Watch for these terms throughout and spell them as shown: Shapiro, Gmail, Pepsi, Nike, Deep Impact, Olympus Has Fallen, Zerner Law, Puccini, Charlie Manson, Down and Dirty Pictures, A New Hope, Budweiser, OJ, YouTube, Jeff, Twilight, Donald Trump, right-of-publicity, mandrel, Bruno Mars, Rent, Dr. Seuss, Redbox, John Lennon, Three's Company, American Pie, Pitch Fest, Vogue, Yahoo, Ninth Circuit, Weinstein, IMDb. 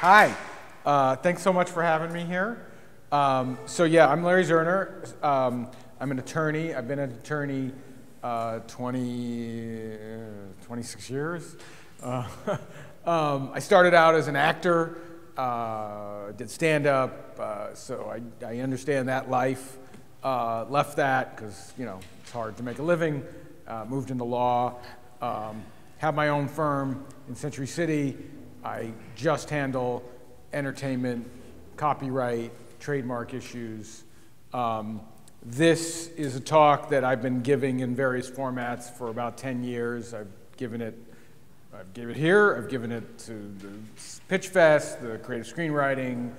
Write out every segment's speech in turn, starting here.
Hi. Thanks so much for having me here. So yeah, I'm Larry Zerner. I'm an attorney. I've been an attorney 26 years. I started out as an actor, did stand-up, so I understand that life. Left that because, you know, it's hard to make a living. Moved into law. Have my own firm in Century City. I just handle entertainment, copyright, trademark issues. This is a talk that I've been giving in various formats for about 10 years. I've given it here. I've given it to the Pitch Fest, the creative screenwriting,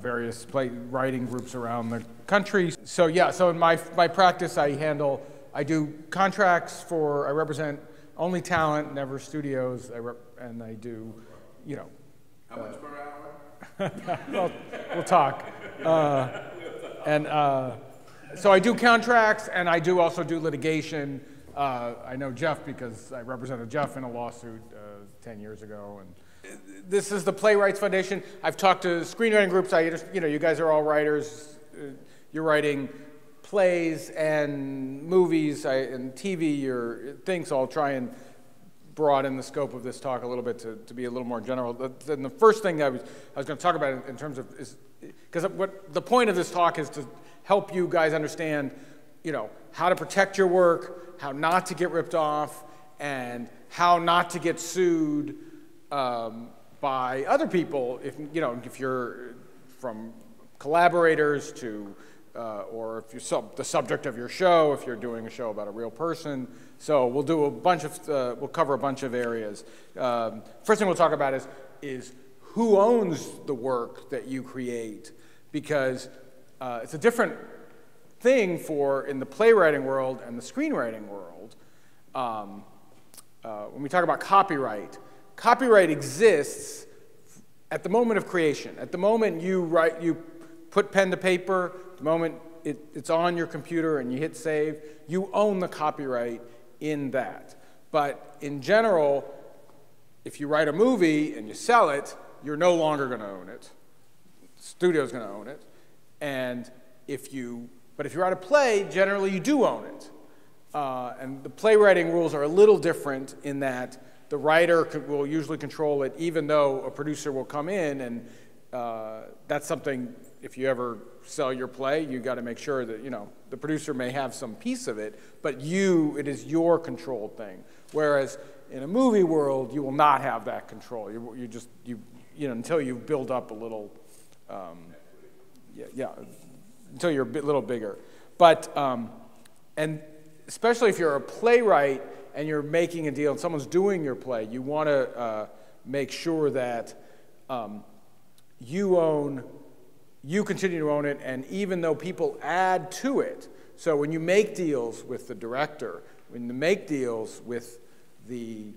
various writing groups around the country. So yeah, so in my practice, I do contracts for, I represent only talent, never studios, and I do, you know. How much per hour? we'll talk. So I do contracts, and I do also do litigation. I know Jeff because I represented Jeff in a lawsuit 10 years ago. And this is the Playwrights Foundation. I've talked to screenwriting groups. You know, you guys are all writers. You're writing plays and movies and TV, your things. So I'll try and broaden the scope of this talk a little bit to be a little more general. Then the first thing I was going to talk about in terms of is, because what the point of this talk is to help you guys understand, you know, how to protect your work, how not to get ripped off, and how not to get sued by other people. If you know, if you're from collaborators to, or if you're the subject of your show, if you're doing a show about a real person. So we'll do a bunch of, we'll cover a bunch of areas. First thing we'll talk about is who owns the work that you create, because it's a different thing for in the playwriting world and the screenwriting world. When we talk about copyright, copyright exists at the moment of creation. At the moment you put pen to paper, the moment it's on your computer and you hit save, you own the copyright in that. But in general, if you write a movie and you sell it, you're no longer going to own it. The studio's going to own it. And but if you write a play, generally you do own it. And the playwriting rules are a little different in that the writer will usually control it, even though a producer will come in. And that's something, if you ever sell your play, you got to make sure that, you know, the producer may have some piece of it, but it is your controlled thing. Whereas in a movie world, you will not have that control. You know, until you build up a little, until you're a little bigger. But, and especially if you're a playwright and you're making a deal and someone's doing your play, you want to make sure that you continue to own it, and even though people add to it. So when you make deals with the director, when you make deals with the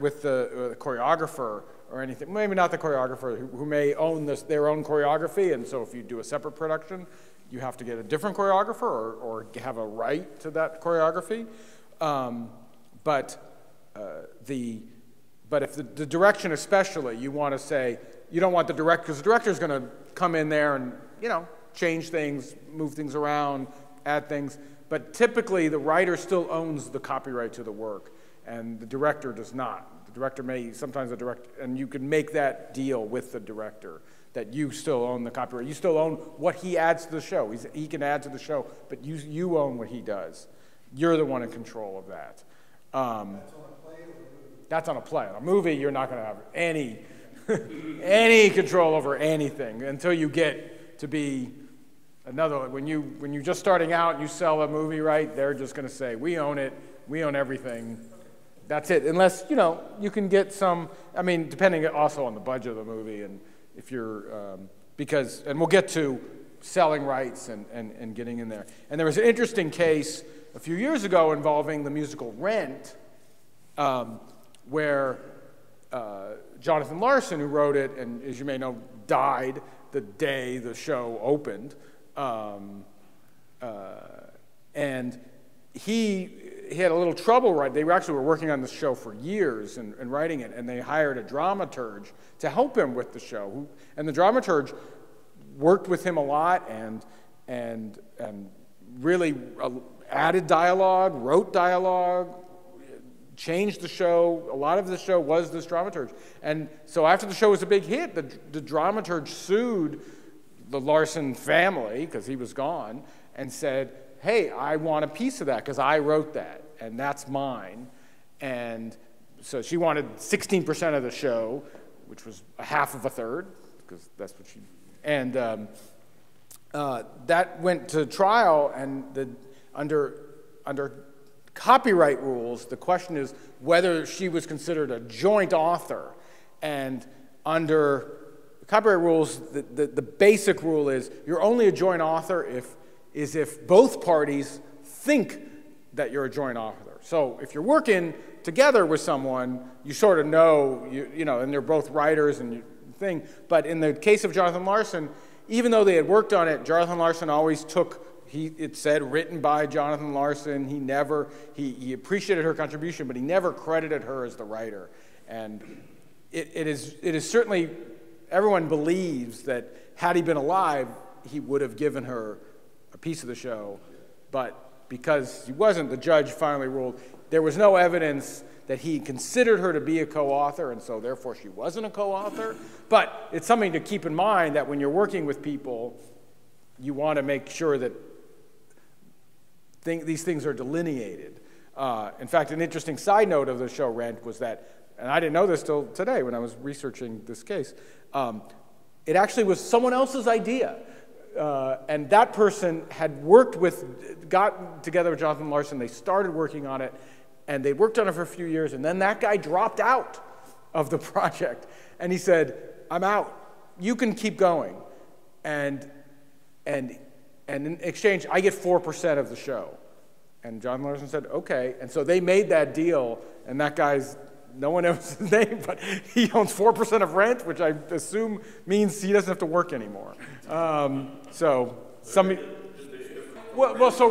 with the choreographer or anything, maybe not the choreographer, who may own their own choreography, and so if you do a separate production, you have to get a different choreographer or have a right to that choreography. But if the direction especially, you want to say, you don't want the director, because the director's going to come in there and, you know, change things, move things around, add things. But typically, the writer still owns the copyright to the work, and the director does not. The director may, sometimes the director, and you can make that deal with the director that you still own the copyright. You still own what he adds to the show. He can add to the show, but you own what he does. You're the one in control of that. That's on a play. On a movie, you're not going to have any any control over anything until you get to be another. When you're just starting out and you sell a movie, right, they're just going to say, we own it, we own everything. That's it, unless, you know, you can get some, I mean, depending also on the budget of the movie, and if you're, because, and we'll get to selling rights and getting in there. And there was an interesting case a few years ago involving the musical Rent, where Jonathan Larson, who wrote it, and as you may know, died the day the show opened. And he he had a little trouble writing. They actually were working on the show for years and writing it, and they hired a dramaturge to help him with the show. And the dramaturge worked with him a lot and really added dialogue, wrote dialogue, changed the show. A lot of the show was this dramaturge. And so after the show was a big hit, the dramaturge sued the Larson family, because he was gone, and said, hey, I want a piece of that because I wrote that, and that's mine. And so she wanted 16% of the show, which was a half of a third, because that's what she... And that went to trial, and under copyright rules, the question is whether she was considered a joint author. And under copyright rules, the basic rule is you're only a joint author if both parties think that you're a joint author. So if you're working together with someone, you sort of know, you know, and they're both writers and thing. But in the case of Jonathan Larson, even though they had worked on it, Jonathan Larson always took, it said written by Jonathan Larson. He never, he appreciated her contribution, but he never credited her as the writer. And it is certainly, everyone believes that had he been alive, he would have given her a piece of the show, but because he wasn't, the judge finally ruled there was no evidence that he considered her to be a co-author, and so therefore she wasn't a co-author. But it's something to keep in mind that when you're working with people, you want to make sure that these things are delineated. In fact, an interesting side note of the show Rent was that, and I didn't know this till today when I was researching this case, it actually was someone else's idea. And that person had gotten together with Jonathan Larson. They started working on it, and they worked on it for a few years, and then that guy dropped out of the project. And he said, I'm out. You can keep going. And in exchange, I get 4% of the show. And Jonathan Larson said, okay. And so they made that deal, and that guy's, no one knows his name, but he owns 4% of Rent, which I assume means he doesn't have to work anymore. So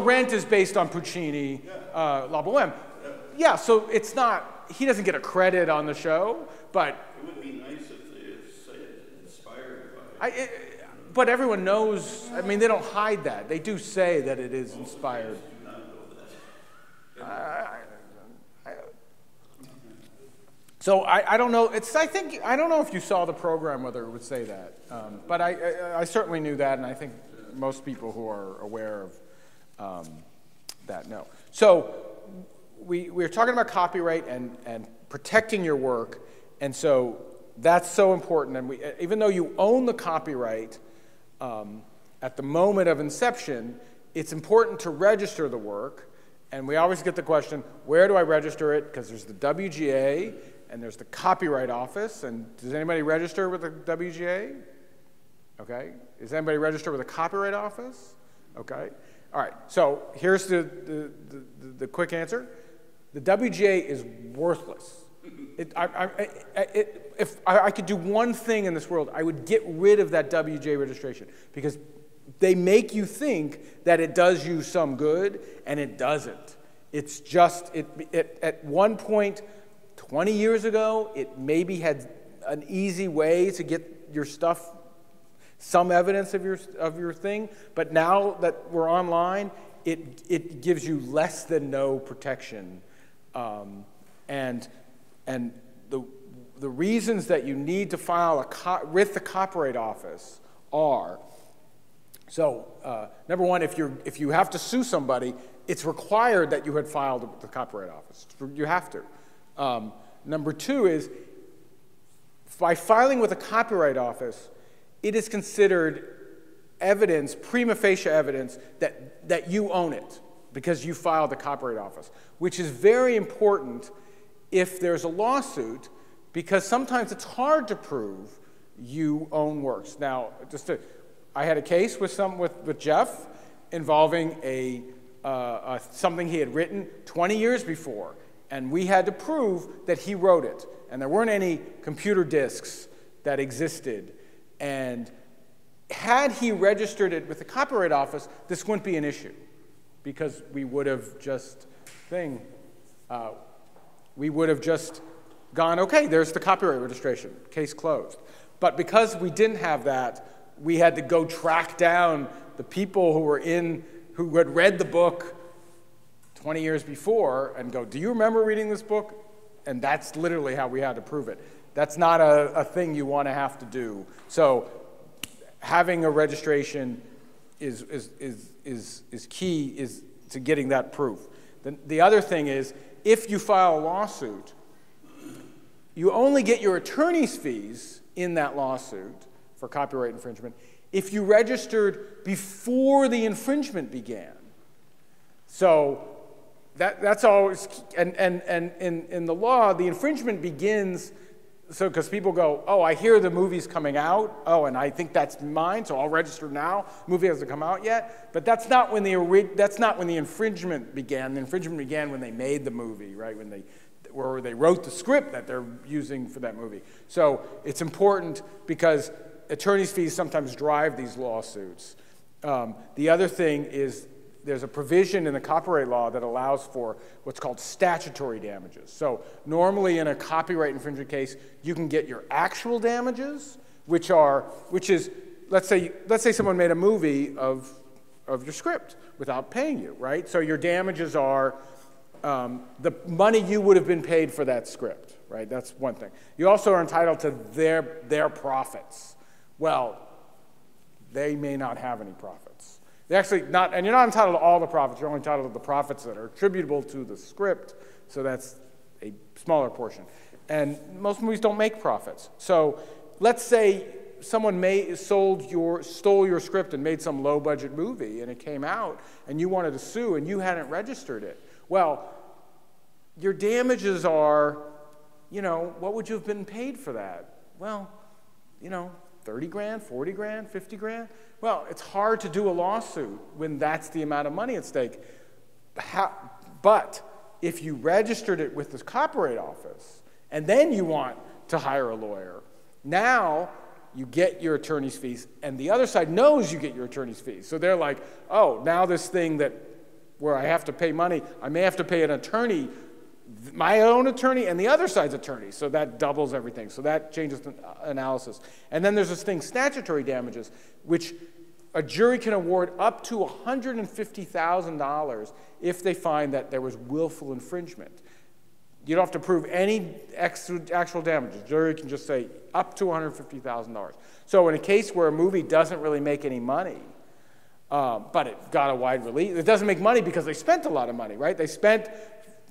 Rent is based on Puccini, La Bohème. Yeah, so it's not, he doesn't get a credit on the show, but... It would be nice if they said inspired by it. But everyone knows, I mean, they don't hide that. They do say that it is inspired. Well, do not know that. So I don't know. I don't know if you saw the program whether it would say that, but I certainly knew that, and I think most people who are aware of that know. So we're talking about copyright and protecting your work, and so that's so important. And even though you own the copyright at the moment of inception, it's important to register the work. And we always get the question, where do I register it? Because there's the WGA. And there's the Copyright Office. And does anybody register with the WGA? Okay. Does anybody register with the Copyright Office? Okay. All right. So here's the quick answer. The WGA is worthless. If I could do one thing in this world, I would get rid of that WGA registration, because they make you think that it does you some good, and it doesn't. It's just, at one point, 20 years ago, it maybe had an easy way to get your stuff, some evidence of your thing, but now that we're online, it gives you less than no protection. And the reasons that you need to file with the Copyright Office are, so number one, if you have to sue somebody, it's required that you had filed with the Copyright Office. You have to. Number two is, by filing with the Copyright Office, it is considered evidence, prima facie evidence, that you own it because you filed the Copyright Office, which is very important if there's a lawsuit, because sometimes it's hard to prove you own works. Now, I had a case with Jeff involving something he had written 20 years before. And we had to prove that he wrote it. And there weren't any computer disks that existed. And had he registered it with the Copyright Office, this wouldn't be an issue, because we would have just thing, we would have just gone, okay, there's the copyright registration, case closed. But because we didn't have that, we had to go track down the people who had read the book 20 years before and go, do you remember reading this book? And that's literally how we had to prove it. That's not a thing you want to have to do. So having a registration is key to getting that proof. The other thing is, if you file a lawsuit, you only get your attorney's fees in that lawsuit for copyright infringement if you registered before the infringement began. So that's always, and in the law, the infringement begins, so because people go, oh, I hear the movie's coming out, oh, and I think that's mine, so I'll register now. The movie hasn't come out yet, but that's not when the infringement began. The infringement began when they made the movie, right? When they or they wrote the script that they're using for that movie. So it's important because attorney's fees sometimes drive these lawsuits. The other thing is there's a provision in the copyright law that allows for what's called statutory damages. So normally in a copyright infringement case, you can get your actual damages, which is let's say someone made a movie of your script without paying you, right? So your damages are the money you would have been paid for that script, right? That's one thing. You also are entitled to their profits. Well, they may not have any profits. They actually not, and you're not entitled to all the profits. You're only entitled to the profits that are attributable to the script. So that's a smaller portion. And most movies don't make profits. So let's say someone stole your script and made some low-budget movie, and it came out, and you wanted to sue, and you hadn't registered it. Well, your damages are, you know, what would you have been paid for that? Well, you know, 30 grand, 40 grand, 50 grand. Well, it's hard to do a lawsuit when that's the amount of money at stake. But if you registered it with the Copyright Office and then you want to hire a lawyer, now you get your attorney's fees and the other side knows you get your attorney's fees. So they're like, oh, now this thing that where I have to pay money, I may have to pay an attorney, my own attorney and the other side's attorney, so that doubles everything. So that changes the analysis. And then there's this thing, statutory damages, which a jury can award up to $150,000 if they find that there was willful infringement. You don't have to prove any actual damages. The jury can just say up to $150,000. So in a case where a movie doesn't really make any money, but it got a wide release. It doesn't make money because they spent a lot of money, right? They spent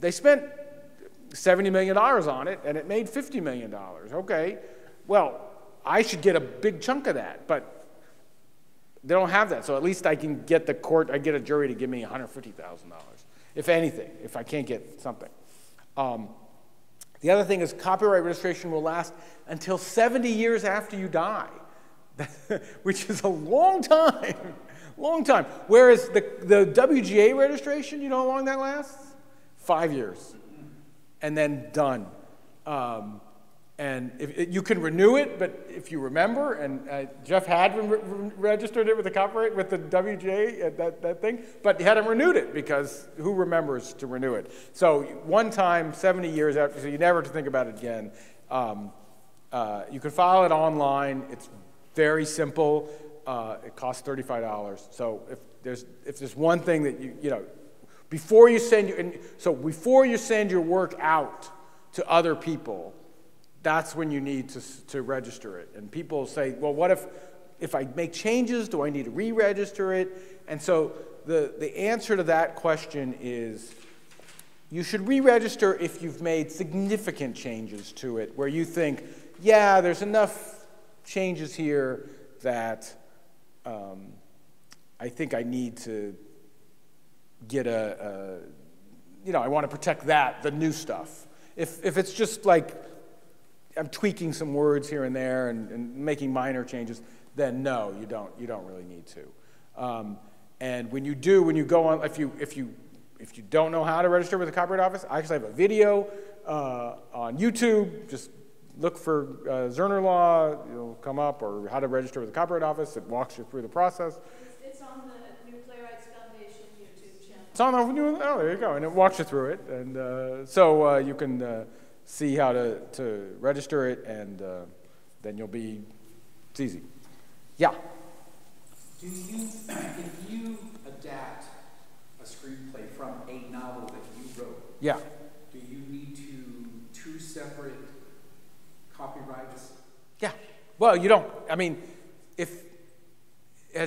$70 million on it, and it made $50 million. Okay, well, I should get a big chunk of that, but they don't have that. So at least I can get the court, I get a jury to give me $150,000, if anything, if I can't get something. The other thing is copyright registration will last until 70 years after you die, which is a long time. Long time. Whereas the WGA registration, you know how long that lasts? 5 years. And then done. And if you can renew it, but if you remember, and Jeff had registered it with the copyright, with the WGA, that thing, but he hadn't renewed it because who remembers to renew it? So one time, 70 years after, so you never have to think about it again. You can file it online. It's very simple. It costs $35. So if there's one thing that you know, before you send your work out to other people, that's when you need to register it. And people say, well, what if I make changes? Do I need to re-register it? And so the answer to that question is, you should re-register if you've made significant changes to it, where you think, yeah, there's enough changes here that I think I need to get you know, I want to protect the new stuff. If it's just like I'm tweaking some words here and there and making minor changes, then no, you don't really need to. And when you do, when you go on, if you don't know how to register with the Copyright Office, I actually have a video on YouTube. Just look for Zerner Law, it'll come up, or how to register with the Copyright Office. It walks you through the process. It's on the New Playwrights Foundation YouTube channel. It's on over you. Oh, there you go. And it walks you through it. And so you can see how to register it, and then you'll be, it's easy. Yeah? Do you, if you adapt a screenplay from a novel that you wrote, yeah, do you need to two separate copyrights? Yeah. Well, you don't. I mean, are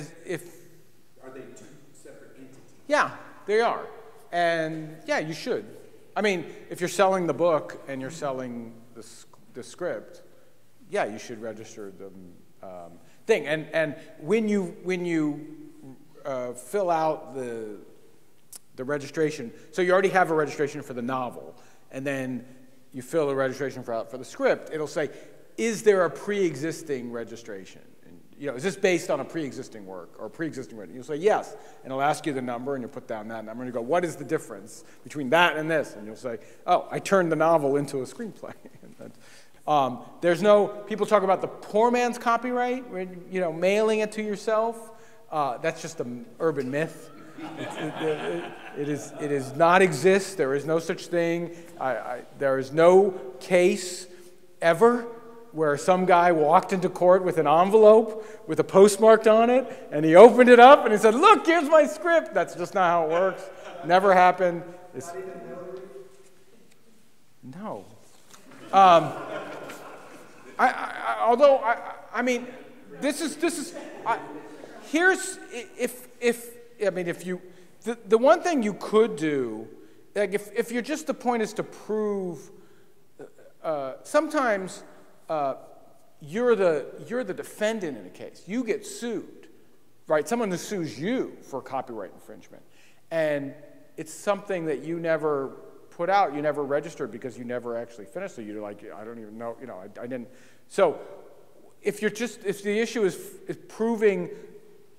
they two separate entities? Yeah, they are. And yeah, you should. I mean, if you're selling the book and you're selling the script, yeah, you should register the thing. And when you fill out the registration, so you already have a registration for the novel, and then you fill the registration for the script, it'll say, is there a pre-existing registration? And, you know, is this based on a pre-existing work or pre-existing writing? You'll say yes, and it'll ask you the number, and you'll put down that number, and you go, what is the difference between that and this? And you'll say, oh, I turned the novel into a screenplay. There's no, people talk about the poor man's copyright, where, you know, mailing it to yourself. That's just an urban myth. It is not exist. There is no such thing. There is no case ever where some guy walked into court with an envelope with a postmark on it, and he opened it up and he said, look, here's my script. That's just not how it works. Never happened. It's, no. I mean, the one thing you could do, like if you're just, the point is to prove, sometimes, you're the defendant in a case. You get sued, right? Someone who sues you for copyright infringement, and it's something that you never put out, you never registered because you never actually finished it. You're like, I don't even know, you know, I didn't. So if the issue is proving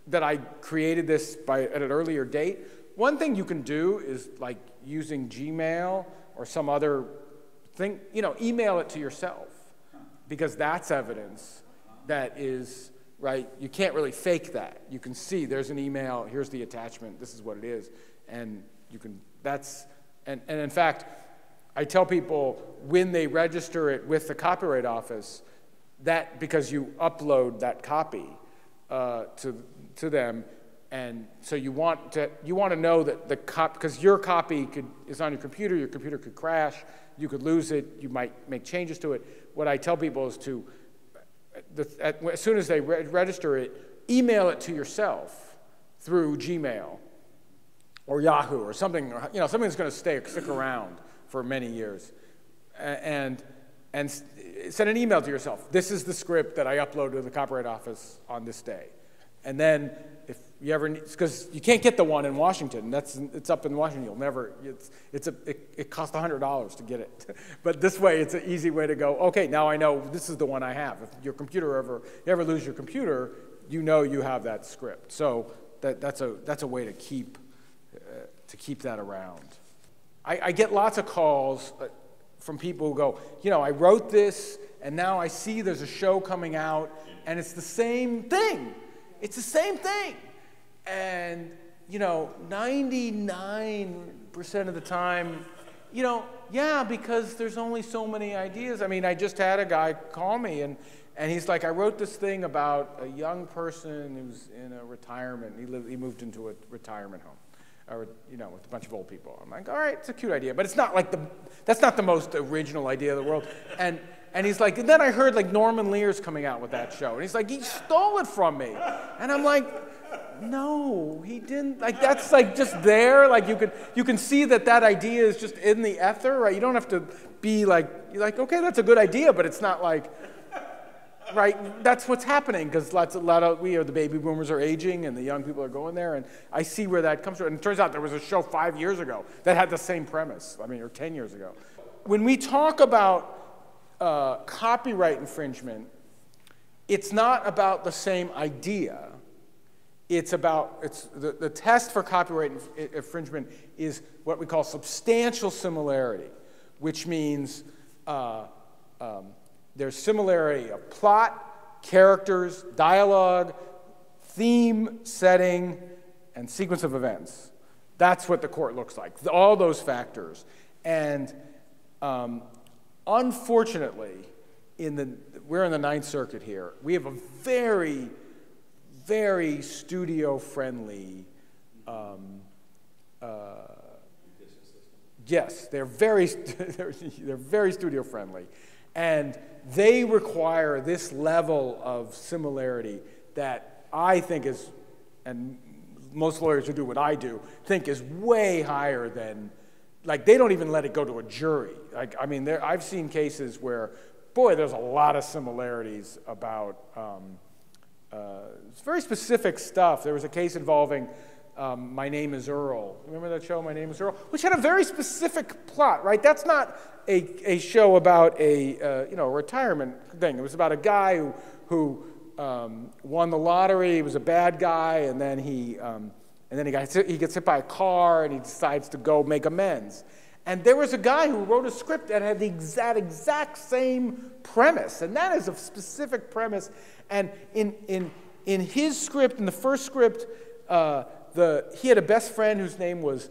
that I created this at an earlier date, one thing you can do is like using Gmail or some other thing, you know, email it to yourself. Because that's evidence that is, right, you can't really fake that. You can see there's an email, here's the attachment, this is what it is. And you can, and in fact, I tell people when they register it with the Copyright Office, that because you upload that copy to them, and so you want to know that because your copy is on your computer could crash, you could lose it, you might make changes to it. What I tell people is to, as soon as they register it, email it to yourself through Gmail or Yahoo or something, or, you know, something that's going to stick around for many years, and send an email to yourself. This is the script that I uploaded to the Copyright Office on this day, and then if you ever, because you can't get the one in Washington. It's up in Washington. You'll never. It costs $100 to get it, but this way it's an easy way to go. Okay, now I know this is the one I have. If your computer you ever lose your computer, you know you have that script. So that's a way to keep that around. I get lots of calls from people who go, you know, I wrote this and now I see there's a show coming out and it's the same thing. It's the same thing. And, you know, 99% of the time, you know, yeah, because there's only so many ideas. I mean, I just had a guy call me, and he's like, I wrote this thing about a young person who's in a retirement. He moved into a retirement home, or, you know, with a bunch of old people. I'm like, all right, it's a cute idea, but it's not like that's not the most original idea of the world. And he's like, and then I heard like Norman Lear's coming out with that show. And he's like, he stole it from me. And I'm like, no, he didn't. Like, that's like just there. Like you can see that idea is just in the ether, right? You don't have to be like, you're like, okay, that's a good idea, but it's not like, right? That's what's happening, because we are the baby boomers are aging and the young people are going there. And I see where that comes from. And it turns out there was a show 5 years ago that had the same premise, I mean, or 10 years ago. When we talk about copyright infringement, it's not about the same idea. It's about, the test for copyright infringement is what we call substantial similarity, which means there's similarity of plot, characters, dialogue, theme, setting, and sequence of events. That's what the court looks like, all those factors. And unfortunately, we're in the Ninth Circuit here. We have a very, very studio-friendly, yes, they're very studio-friendly. And they require this level of similarity that I think is, and most lawyers who do what I do, think is way higher than, like, they don't even let it go to a jury. Like, I mean, I've seen cases where, boy, there's a lot of similarities about very specific stuff. There was a case involving My Name is Earl. Remember that show, My Name is Earl? Which had a very specific plot, right? That's not a show about a you know, retirement thing. It was about a guy who won the lottery. He was a bad guy, and then he gets hit by a car, and he decides to go make amends. And there was a guy who wrote a script that had the exact same premise, and that is a specific premise. And in his script, in the first script, he had a best friend whose name was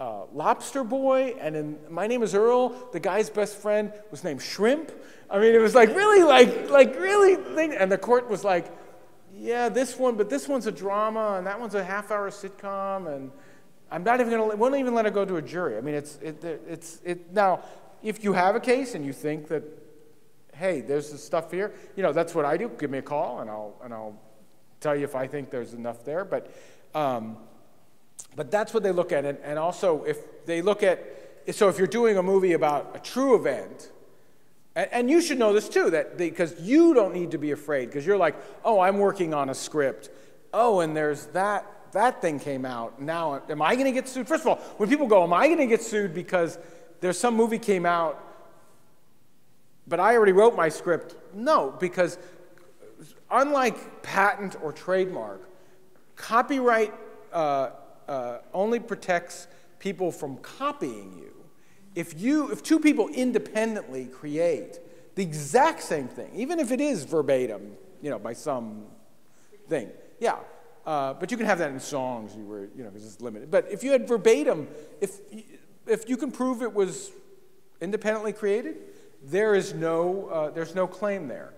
Lobster Boy, and in My Name is Earl, the guy's best friend was named Shrimp. I mean, it was like really, like really thing. And the court was like, yeah, this one, but this one's a drama, and that one's a half-hour sitcom, and I'm not even going to, won't even let it go to a jury. I mean, now, if you have a case and you think that, hey, there's this stuff here, you know, that's what I do. Give me a call, and I'll tell you if I think there's enough there. But that's what they look at. And also, if they look at, so if you're doing a movie about a true event, and you should know this too, that because you don't need to be afraid, because you're like, oh, I'm working on a script. Oh, and there's that thing came out, now am I going to get sued? First of all, when people go, am I going to get sued because there's some movie came out, but I already wrote my script? No, because unlike patent or trademark, copyright only protects people from copying you. If two people independently create the exact same thing, even if it is verbatim, you know, by some thing, yeah. But you can have that in songs, you know, because it's limited. But if you had verbatim, if you can prove it was independently created, there's no claim there.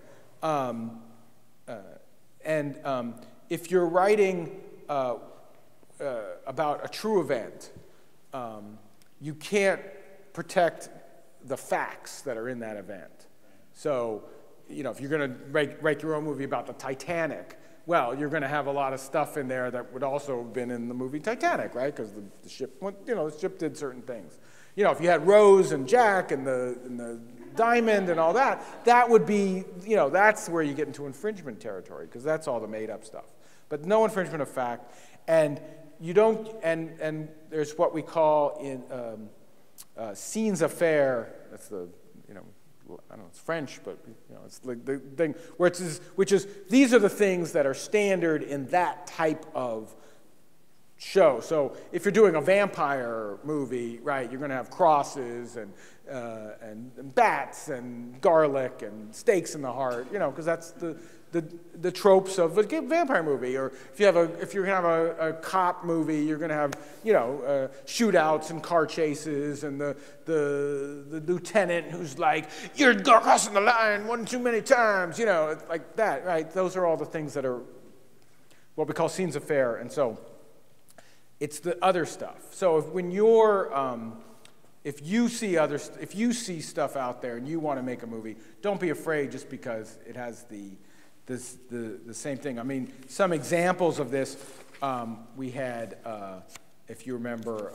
If you're writing about a true event, you can't protect the facts that are in that event. So, you know, if you're going to write your own movie about the Titanic, well, you're going to have a lot of stuff in there that would also have been in the movie Titanic, right? Because the ship went, you know, the ship did certain things. You know, if you had Rose and Jack and the diamond and all that, that would be, you know, that's where you get into infringement territory, because that's all the made-up stuff. But no infringement of fact, and you don't. And there's what we call in scenes affair. That's the, you know, I don't know, it's French, but you know, it's like the thing where which is these are the things that are standard in that type of show. So if you're doing a vampire movie, right, you're going to have crosses and bats and garlic and stakes in the heart, you know, because that's the tropes of a vampire movie. Or if you're going to have a cop movie, you're going to have, you know, shootouts and car chases and the lieutenant who's like, you're crossing the line one too many times, you know, like that, right? Those are all the things that are what we call scenes of fare, and so it's the other stuff. So if you see stuff out there and you want to make a movie, don't be afraid just because it has the same thing. I mean, some examples of this, we had, if you remember,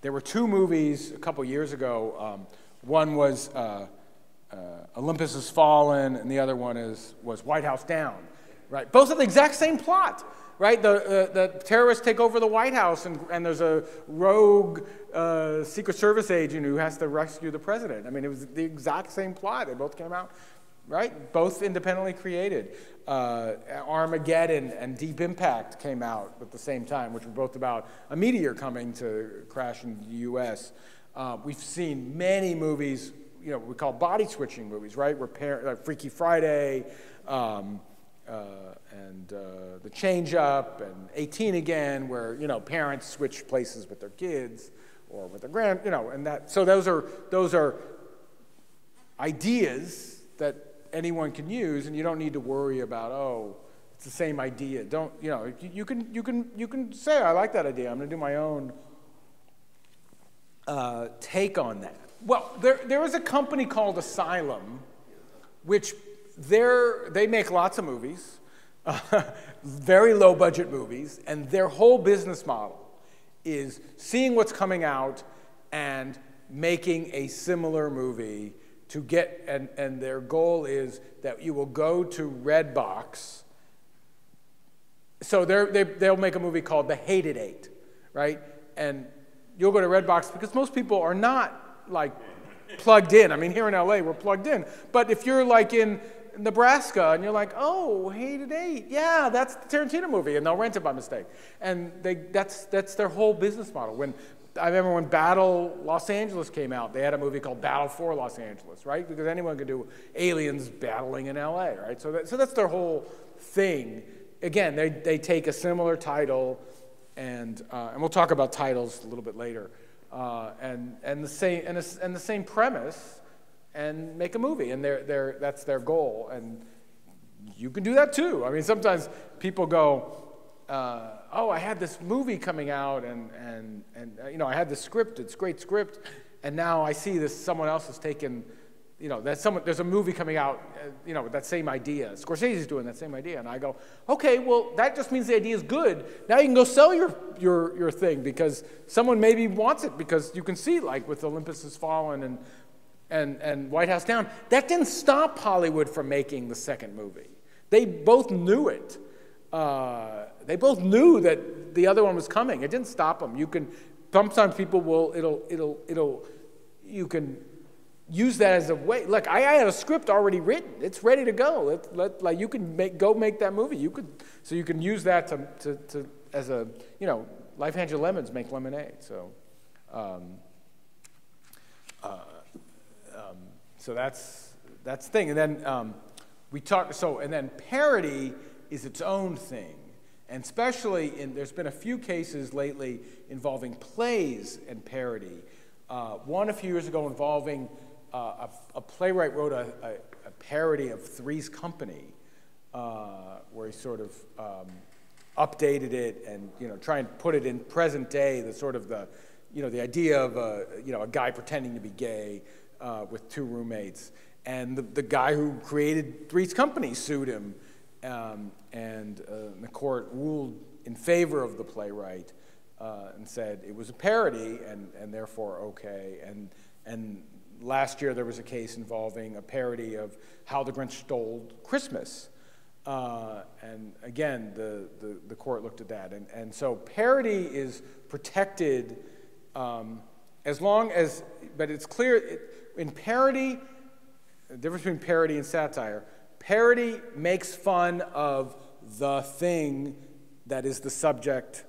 there were two movies a couple years ago. One was Olympus Has Fallen, and the other one was White House Down, right? Both have the exact same plot, right? The terrorists take over the White House, and there's a rogue Secret Service agent who has to rescue the president. I mean, it was the exact same plot. They both came out, right? Both independently created. Armageddon and Deep Impact came out at the same time, which were both about a meteor coming to crash in the U.S. We've seen many movies, you know, we call body-switching movies, right? Where like Freaky Friday, and The Change Up and 18 Again, where, you know, parents switch places with their kids or with their grand, you know, and that. So those are ideas that anyone can use, and you don't need to worry about, oh, it's the same idea. Don't, you know, you can say, I like that idea. I'm going to do my own take on that. Well, there is a company called Asylum, which they make lots of movies, very low budget movies, and their whole business model is seeing what's coming out and making a similar movie to get, and their goal is that you will go to Redbox. So they'll make a movie called The Hated Eight, right? And you'll go to Redbox because most people are not like plugged in. I mean, here in LA, we're plugged in. But if you're like in Nebraska and you're like, oh, Hated Eight, yeah, that's the Tarantino movie, and they'll rent it by mistake. And that's their whole business model. I remember when Battle Los Angeles came out, they had a movie called Battle for Los Angeles, right? Because anyone could do aliens battling in LA, right? So that's their whole thing. Again, they take a similar title, and we'll talk about titles a little bit later, and the same premise, and make a movie, and that's their goal, and you can do that too. I mean, sometimes people go, oh, I had this movie coming out, and you know, I had the script, it's a great script, and now I see this, someone else has taken, you know, there's a movie coming out, you know, with that same idea. Scorsese's doing that same idea, and I go, okay, well, that just means the idea is good. Now you can go sell your thing, because someone maybe wants it, because you can see, like, with Olympus Has Fallen and White House Down, that didn't stop Hollywood from making the second movie. They both knew it. They both knew that the other one was coming. It didn't stop them. You can, sometimes people will, you can use that as a way. Look, I had a script already written. It's ready to go. Like, you can go make that movie. You could, so you can use that to as a, you know, life hands you lemons, make lemonade. So, so that's the thing. And then and then parody is its own thing. And especially, there's been a few cases lately involving plays and parody. One a few years ago involving a playwright wrote a parody of Three's Company, where he sort of updated it and, you know, try and put it in present day, the sort of the, you know, the idea of a guy pretending to be gay with two roommates. And the guy who created Three's Company sued him. The court ruled in favor of the playwright and said it was a parody and therefore okay. And last year there was a case involving a parody of How the Grinch Stole Christmas. And again, the court looked at that. And so parody is protected as long as, but it's clear in parody, the difference between parody and satire, parody makes fun of the thing that is the subject,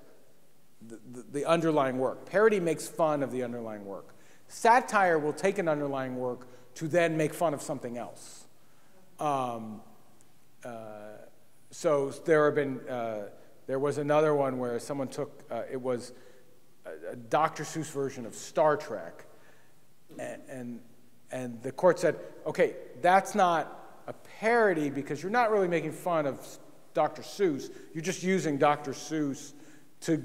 the underlying work. Parody makes fun of the underlying work. Satire will take an underlying work to then make fun of something else. So there have been, there was another one where someone took, it was a Dr. Seuss version of Star Trek, and the court said, okay, that's not a parody because you're not really making fun of Dr. Seuss. You're just using Dr. Seuss to,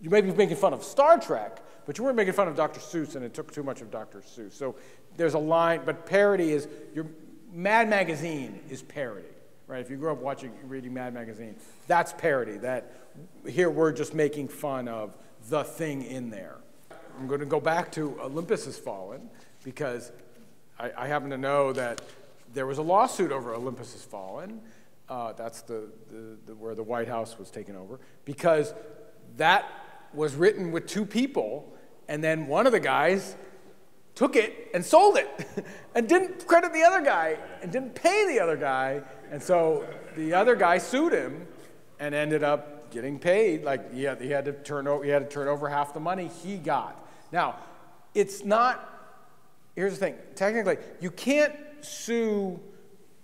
you may be making fun of Star Trek, but you weren't making fun of Dr. Seuss, and it took too much of Dr. Seuss. So there's a line, but parody is, Mad Magazine is parody, right? If you grew up reading Mad Magazine, that's parody. That here we're just making fun of the thing in there. I'm going to go back to Olympus Has Fallen because I happen to know that there was a lawsuit over Olympus Has Fallen. That's where the White House was taken over, because that was written with two people, and then one of the guys took it and sold it and didn't credit the other guy and didn't pay the other guy. And so the other guy sued him and ended up getting paid. Like, he had to turn over half the money he got. Now, here's the thing. Technically, you can't sue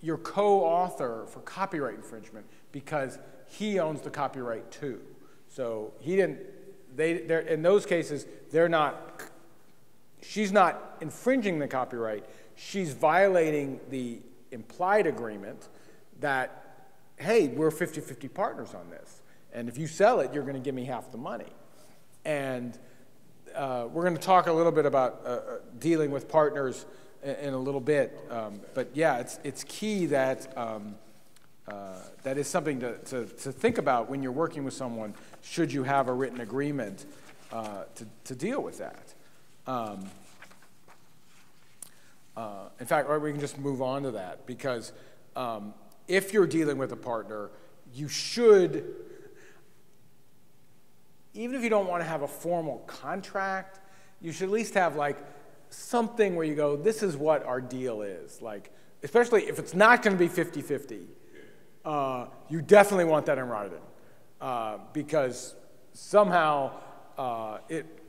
your co-author for copyright infringement because he owns the copyright too. So he didn't, in those cases, they're not, she's not infringing the copyright. She's violating the implied agreement that, hey, we're 50-50 partners on this. And if you sell it, you're going to give me half the money. And we're going to talk a little bit about dealing with partners in a little bit. But yeah, it's key that that is something to think about when you're working with someone. Should you have a written agreement to deal with that? In fact, we can just move on to that, because if you're dealing with a partner, you should, even if you don't want to have a formal contract, you should at least have like something where you go, this is what our deal is. Like, especially if it's not going to be 50-50, you definitely want that in writing, because somehow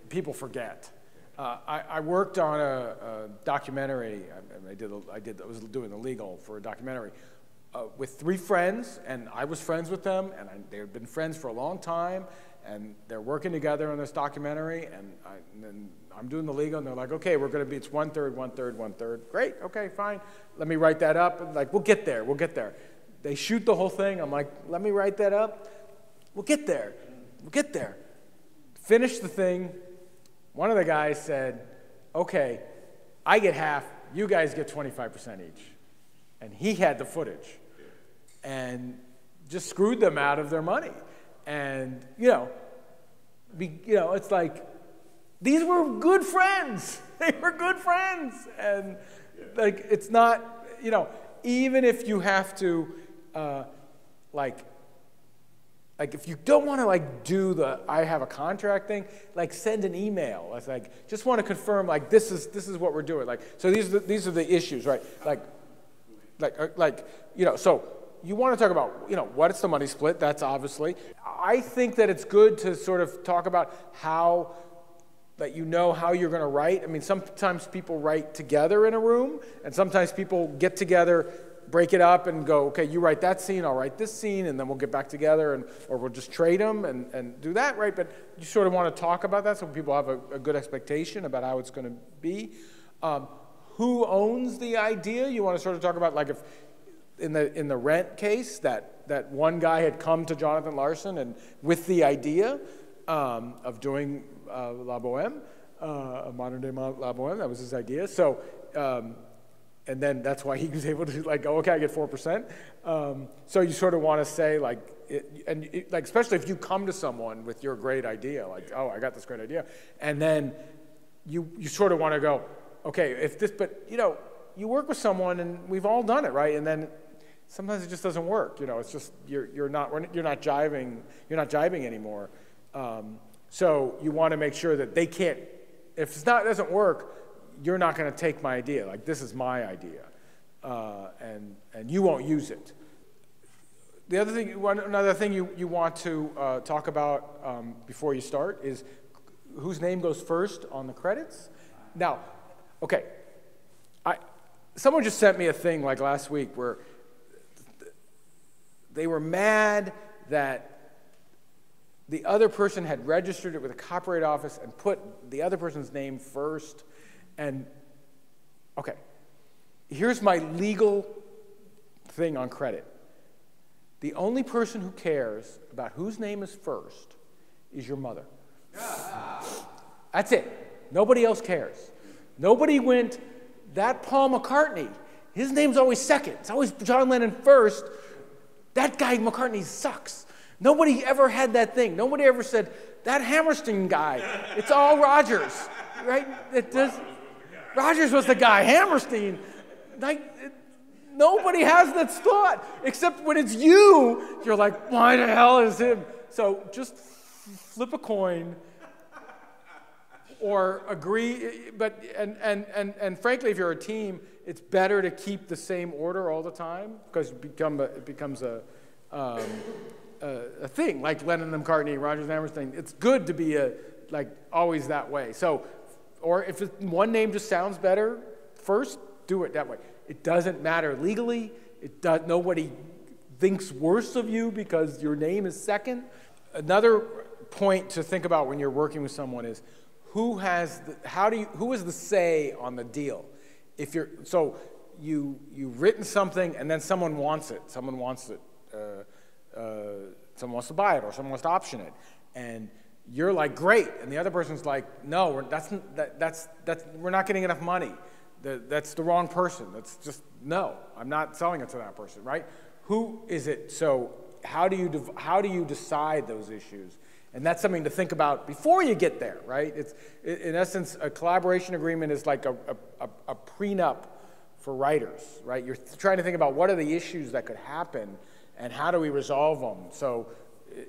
people forget. I worked on a documentary. I was doing the legal for a documentary with three friends, and I was friends with them, and they had been friends for a long time, and they're working together on this documentary, and I'm doing the legal, and they're like, okay, we're going to be, it's 1/3, 1/3, 1/3. Great, okay, fine. Let me write that up. And like, we'll get there, we'll get there. They shoot the whole thing. I'm like, let me write that up. We'll get there, we'll get there. Finish the thing. One of the guys said, okay, I get half, you guys get 25% each. And he had the footage and just screwed them out of their money. And, you know, it's like, these were good friends. They were good friends. And like, it's not, you know, even if you have to, like if you don't want to like do the I have a contract thing, like send an email. It's like, just want to confirm, like this is what we're doing. Like, so these are the issues, right? Like you know, so you want to talk about, you know, what's the money split? That's obviously. I think that it's good to sort of talk about how that you know how you're going to write. I mean, sometimes people write together in a room, and sometimes people get together, break it up and go, okay, you write that scene, I'll write this scene, and then we'll get back together, or we'll just trade them and do that, right? But you sort of want to talk about that so people have a good expectation about how it's going to be. Who owns the idea? You want to sort of talk about, like, if in the Rent case, that one guy had come to Jonathan Larson and with the idea of doing La Bohème, a modern-day La Bohème. That was his idea. So, and then that's why he was able to, like, oh, okay, I get 4%. So you sort of want to say, like, like, especially if you come to someone with your great idea, like, oh, I got this great idea, and then you sort of want to go, okay, if this, but, you know, you work with someone, and we've all done it, right? And then sometimes it just doesn't work. You know, it's just you're not jiving anymore. So you want to make sure that they can't, if it's not, it doesn't work, you're not going to take my idea. Like, this is my idea, and you won't use it. The other thing, another thing you want to talk about before you start is whose name goes first on the credits. Now, okay, someone just sent me a thing like last week where they were mad that the other person had registered it with the Copyright Office and put the other person's name first. And, okay, here's my legal thing on credit. The only person who cares about whose name is first is your mother. Yeah. That's it. Nobody else cares. Nobody went, that Paul McCartney, his name's always second. It's always John Lennon first. That guy McCartney sucks. Nobody ever had that thing. Nobody ever said, that Hammerstein guy, it's all Rogers, right? Rogers was the guy, Hammerstein. Like, nobody has that thought, except when it's you, you're like, why the hell is him? So just flip a coin or agree, but, and frankly, if you're a team, it's better to keep the same order all the time, because it becomes a thing, like Lennon and McCartney, Rogers and Hammerstein. It's good to be like always that way. So, or if one name just sounds better first, do it that way. It doesn't matter legally. It does, nobody thinks worse of you because your name is second. Another point to think about when you're working with someone is who has the, who is the say on the deal? If you're, so you've written something and then someone wants it. Someone wants it. Someone wants to buy it or someone wants to option it, and you're like, great, and the other person's like, no, we're not getting enough money. That's the wrong person. That's just, no, I'm not selling it to that person, right? Who is it? So how do you decide those issues? And that's something to think about before you get there, right? It's, in essence, a collaboration agreement is like a prenup for writers, right? You're trying to think about what are the issues that could happen and how do we resolve them? So,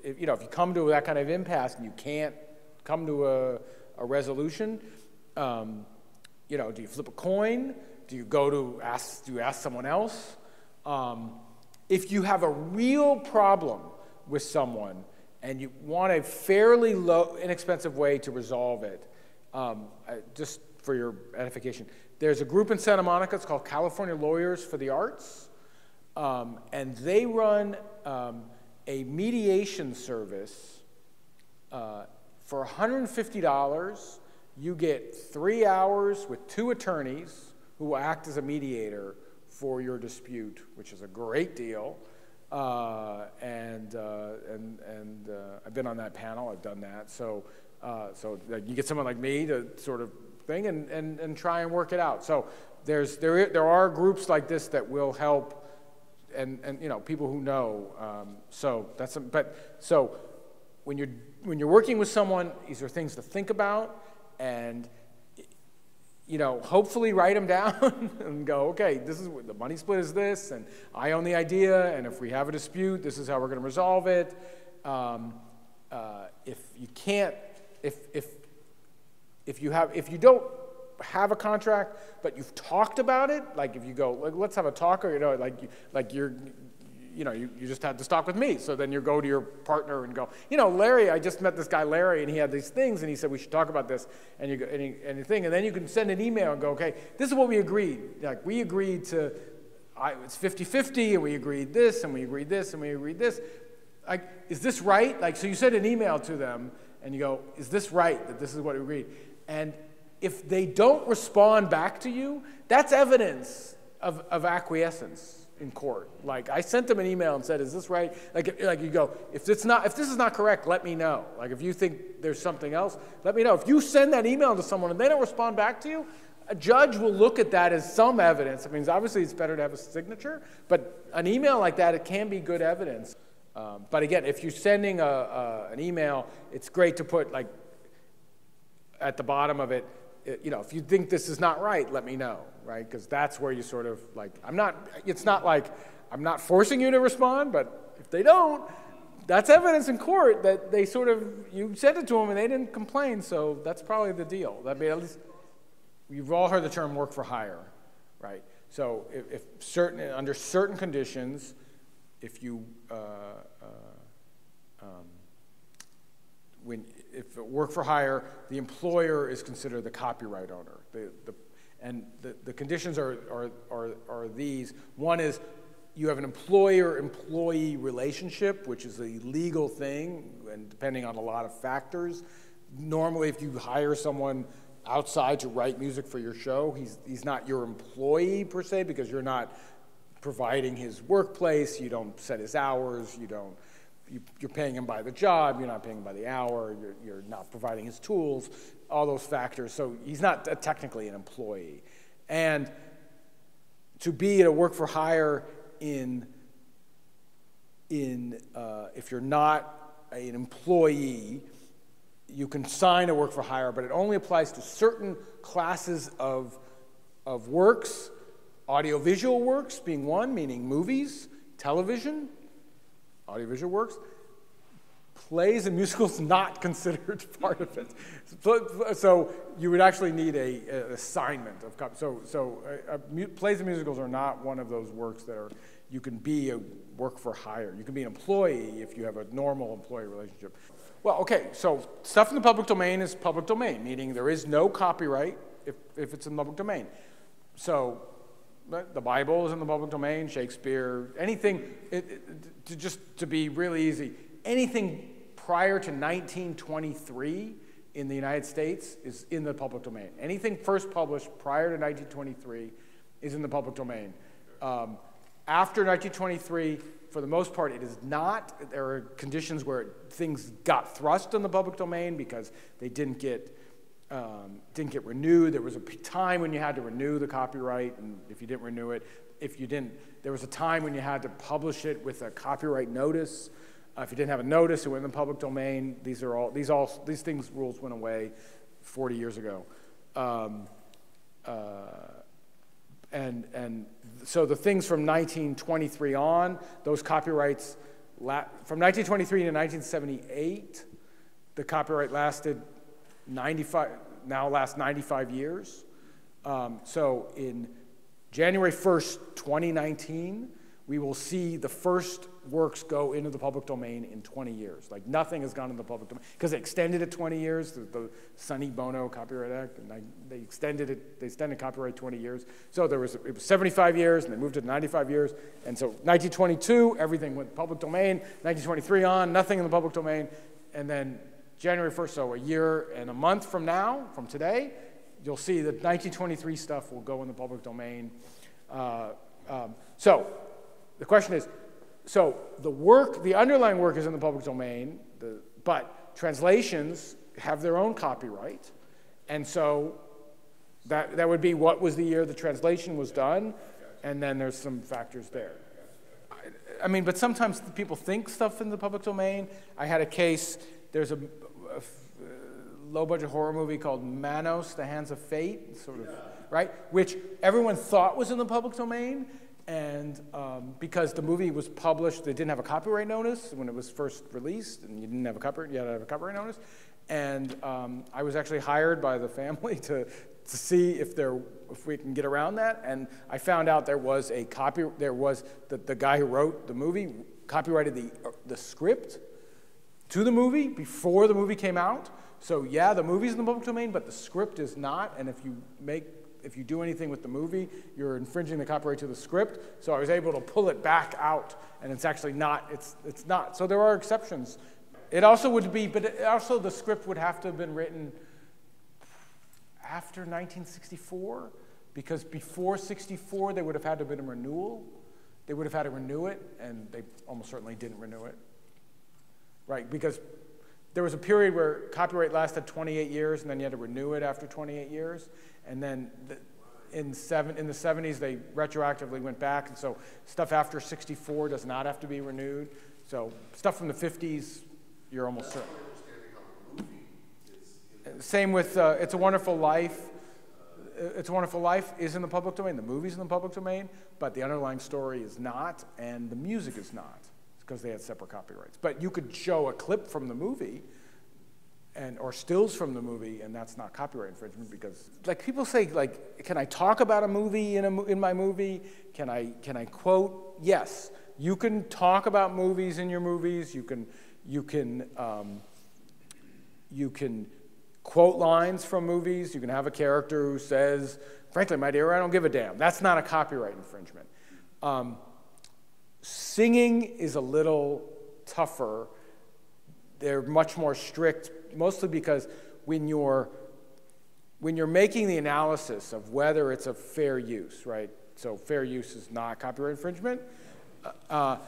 if you come to that kind of impasse and you can't come to a resolution, do you flip a coin? Do you go to ask someone else? If you have a real problem with someone and you want a fairly low, inexpensive way to resolve it, just for your edification, there's a group in Santa Monica. It's called California Lawyers for the Arts, and they run a mediation service. For $150, you get 3 hours with 2 attorneys who will act as a mediator for your dispute, which is a great deal. And I've been on that panel. I've done that. So you get someone like me to sort of thing and try and work it out. So there are groups like this that will help. And people who know, so that's so when you're working with someone, these are things to think about, and hopefully write them down and go, okay, this is the money split is this, and I own the idea, and if we have a dispute, this is how we're going to resolve it. If you can't, if you don't have a contract, but you've talked about it. Like if you go, like, let's have a talk, or you just had this talk with me. So then you go to your partner and go, Larry, I just met this guy Larry, and he had these things, and he said we should talk about this. And you go, and then you can send an email and go, okay, this is what we agreed. Like we agreed to, it's 50-50, and we agreed this, and we agreed this, and we agreed this. Like, is this right? Like, so you send an email to them, and you go, is this right that this is what we agreed? And if they don't respond back to you, that's evidence of acquiescence in court. Like I sent them an email and said, "Is this right?" Like you go, if this is not correct, let me know. Like if you think there's something else, let me know. If you send that email to someone and they don't respond back to you, a judge will look at that as some evidence. I mean, obviously it's better to have a signature, but an email like that, it can be good evidence. But again, if you're sending an email, it's great to put like at the bottom of it, if you think this is not right, let me know, right? Because that's where you sort of like, it's not like I'm not forcing you to respond, but if they don't, that's evidence in court that they sort of, you sent it to them and they didn't complain, so that's probably the deal. That'd be at least, you've all heard the term work for hire, right? So under certain conditions, if you, if it work for hire, the employer is considered the copyright owner. The conditions are these. One is you have an employer-employee relationship, which is a legal thing, and depending on a lot of factors. Normally, if you hire someone outside to write music for your show, he's not your employee per se, because you're not providing his workplace, you don't set his hours, you don't. You're paying him by the job, you're not paying him by the hour, you're not providing his tools, all those factors. So he's not technically an employee. And to be at a work for hire if you're not an employee, you can sign a work for hire, but it only applies to certain classes of works, audiovisual works being one, meaning movies, television, audiovisual works, plays and musicals not considered part of it. So you would actually need an assignment of copy. So plays and musicals are not one of those works that are, you can be a work for hire. You can be an employee if you have a normal employee relationship. Well, okay, so stuff in the public domain is public domain, meaning there is no copyright if it's in public domain. So The Bible is in the public domain, Shakespeare, anything, to be really easy, anything prior to 1923 in the United States is in the public domain. Anything first published prior to 1923 is in the public domain. After 1923, for the most part, it is not. There are conditions where things got thrust in the public domain because they didn't get renewed. There was a time when you had to renew the copyright, and if you didn't renew it, there was a time when you had to publish it with a copyright notice. If you didn't have a notice, it went in the public domain. These rules went away 40 years ago, and so the things from 1923 on, those copyrights from 1923 to 1978, the copyright lasted 95 years. So in January 1st, 2019, we will see the first works go into the public domain in 20 years. Like nothing has gone into the public domain because they extended it 20 years. The Sonny Bono Copyright Act, and they extended it. They extended copyright 20 years. So it was 75 years, and they moved it to 95 years. And so 1922, everything went public domain. 1923 on, nothing in the public domain, and then January 1st, so a year and a month from now, from today, you'll see that 1923 stuff will go in the public domain. So the question is, so the underlying work is in the public domain, but translations have their own copyright. And so that would be what was the year the translation was done, and then there's some factors there. I mean, but sometimes people think stuff in the public domain. I had a case, there's a low-budget horror movie called Manos, The Hands of Fate, sort of, right? Which everyone thought was in the public domain, and because the movie was published, they didn't have a copyright notice when it was first released, and you had to have a copyright notice. And I was actually hired by the family to see if we can get around that, and I found out the guy who wrote the movie copyrighted the script to the movie before the movie came out. So yeah, the movie's in the public domain, but the script is not. And if you do anything with the movie, you're infringing the copyright to the script. So I was able to pull it back out, and it's actually not. It's not. So there are exceptions. It also would be, but the script would have to have been written after 1964, because before 64 they would have had to have been a renewal. They would have had to renew it, and they almost certainly didn't renew it. Right, because there was a period where copyright lasted 28 years, and then you had to renew it after 28 years. And then in the 70s, they retroactively went back, and so stuff after 64 does not have to be renewed. So stuff from the 50s, you're almost certain. Same with It's a Wonderful Life. It's a Wonderful Life is in the public domain. The movie's in the public domain, but the underlying story is not, and the music is not, because they had separate copyrights. But you could show a clip from the movie or stills from the movie, and that's not copyright infringement, because like people say, like, can I talk about a movie in my movie? Can I quote? Yes, you can talk about movies in your movies. You can quote lines from movies. You can have a character who says, "Frankly, my dear, I don't give a damn." That's not a copyright infringement. Singing is a little tougher. They're much more strict, mostly because when you're making the analysis of whether it's a fair use, right? So fair use is not copyright infringement. One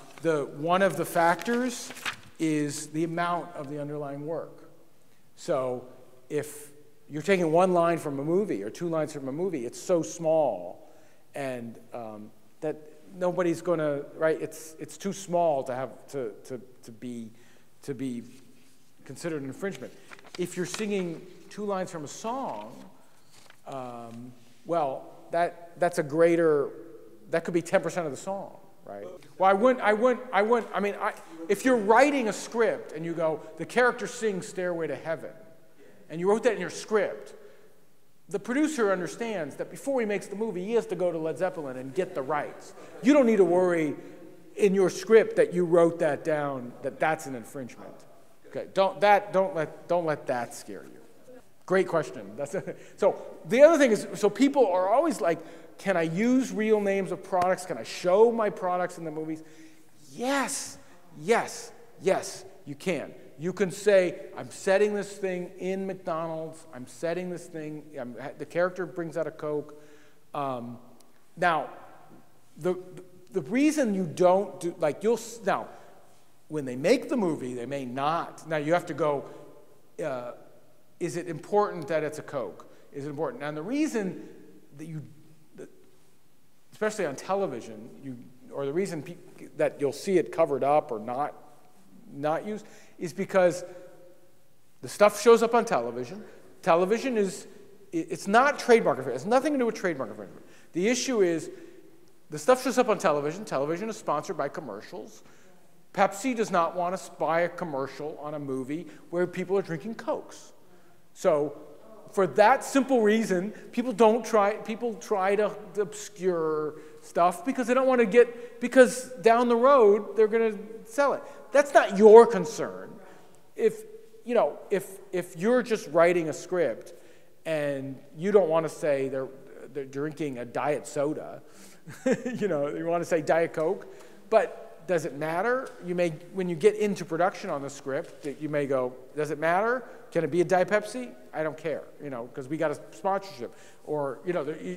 of the factors is the amount of the underlying work. So if you're taking one line from a movie or two lines from a movie, it's so small, and that nobody's going to, right? It's too small to have to be considered an infringement. If you're singing two lines from a song, well, that's a greater, that could be 10% of the song, right? Well, I mean, if you're writing a script and you go, the character sings "Stairway to Heaven," and you wrote that in your script, the producer understands that before he makes the movie, he has to go to Led Zeppelin and get the rights. You don't need to worry in your script that you wrote that down, that's an infringement. Okay, don't let that scare you. Great question. So the other thing is, so people are always like, can I use real names of products? Can I show my products in the movies? Yes, yes, yes, you can. You can say, I'm setting this thing in McDonald's. I'm setting this thing. The character brings out a Coke. Now, the reason you don't do, like you'll, now, when they make the movie, they may not. Now, you have to go, is it important that it's a Coke? Is it important? And the reason that you, especially on television, or the reason that you'll see it covered up or not used is because the stuff shows up on television. Television is, it's not trademark infringement. It's nothing to do with trademark infringement. The issue is the stuff shows up on television. Television is sponsored by commercials. Pepsi does not want to buy a commercial on a movie where people are drinking Cokes. So for that simple reason, people try to obscure stuff because they don't want to get, because down the road they're going to sell it. That's not your concern. If you're just writing a script and you don't want to say they're drinking a diet soda, you want to say Diet Coke, but does it matter? You may, when you get into production on the script, you may go, does it matter? Can it be a Diet Pepsi? I don't care, because we got a sponsorship. Or,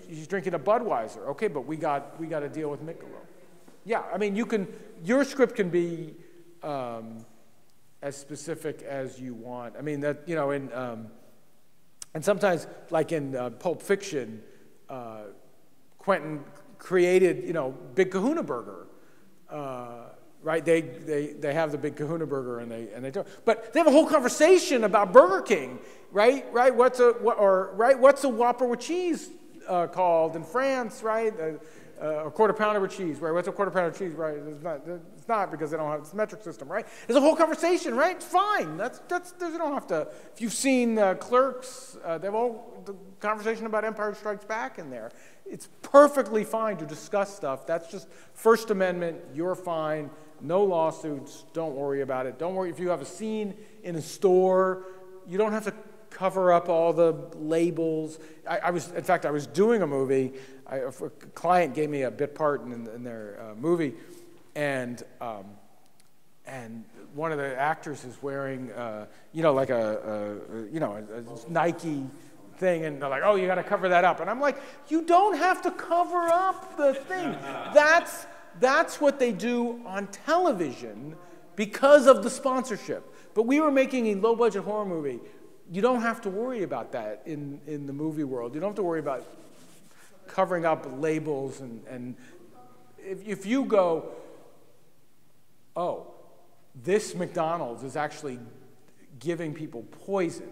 he's drinking a Budweiser. Okay, but we got to deal with Michelob. Yeah, I mean, your script can be as specific as you want. I mean, and sometimes, like in Pulp Fiction, Quentin created, Big Kahuna Burger, right? They have the Big Kahuna Burger, and they don't. But they have a whole conversation about Burger King, right? What's a Whopper with cheese called in France, right? A quarter pounder with cheese, right? What's a quarter pounder with cheese, right? It's not because they don't have this metric system, right? There's a whole conversation, right? It's fine. They don't have to. If you've seen Clerks, they have all the conversation about Empire Strikes Back in there. It's perfectly fine to discuss stuff. That's just First Amendment. You're fine. No lawsuits. Don't worry about it. Don't worry if you have a scene in a store. You don't have to cover up all the labels. In fact, I was doing a movie. A client gave me a bit part in their movie, and one of the actors is wearing, like a Nike thing, and they're like, oh, you got to cover that up. And I'm like, you don't have to cover up the thing. That's what they do on television because of the sponsorship. But we were making a low-budget horror movie. You don't have to worry about that in the movie world. You don't have to worry about covering up labels, and if you go, oh, this McDonald's is actually giving people poison,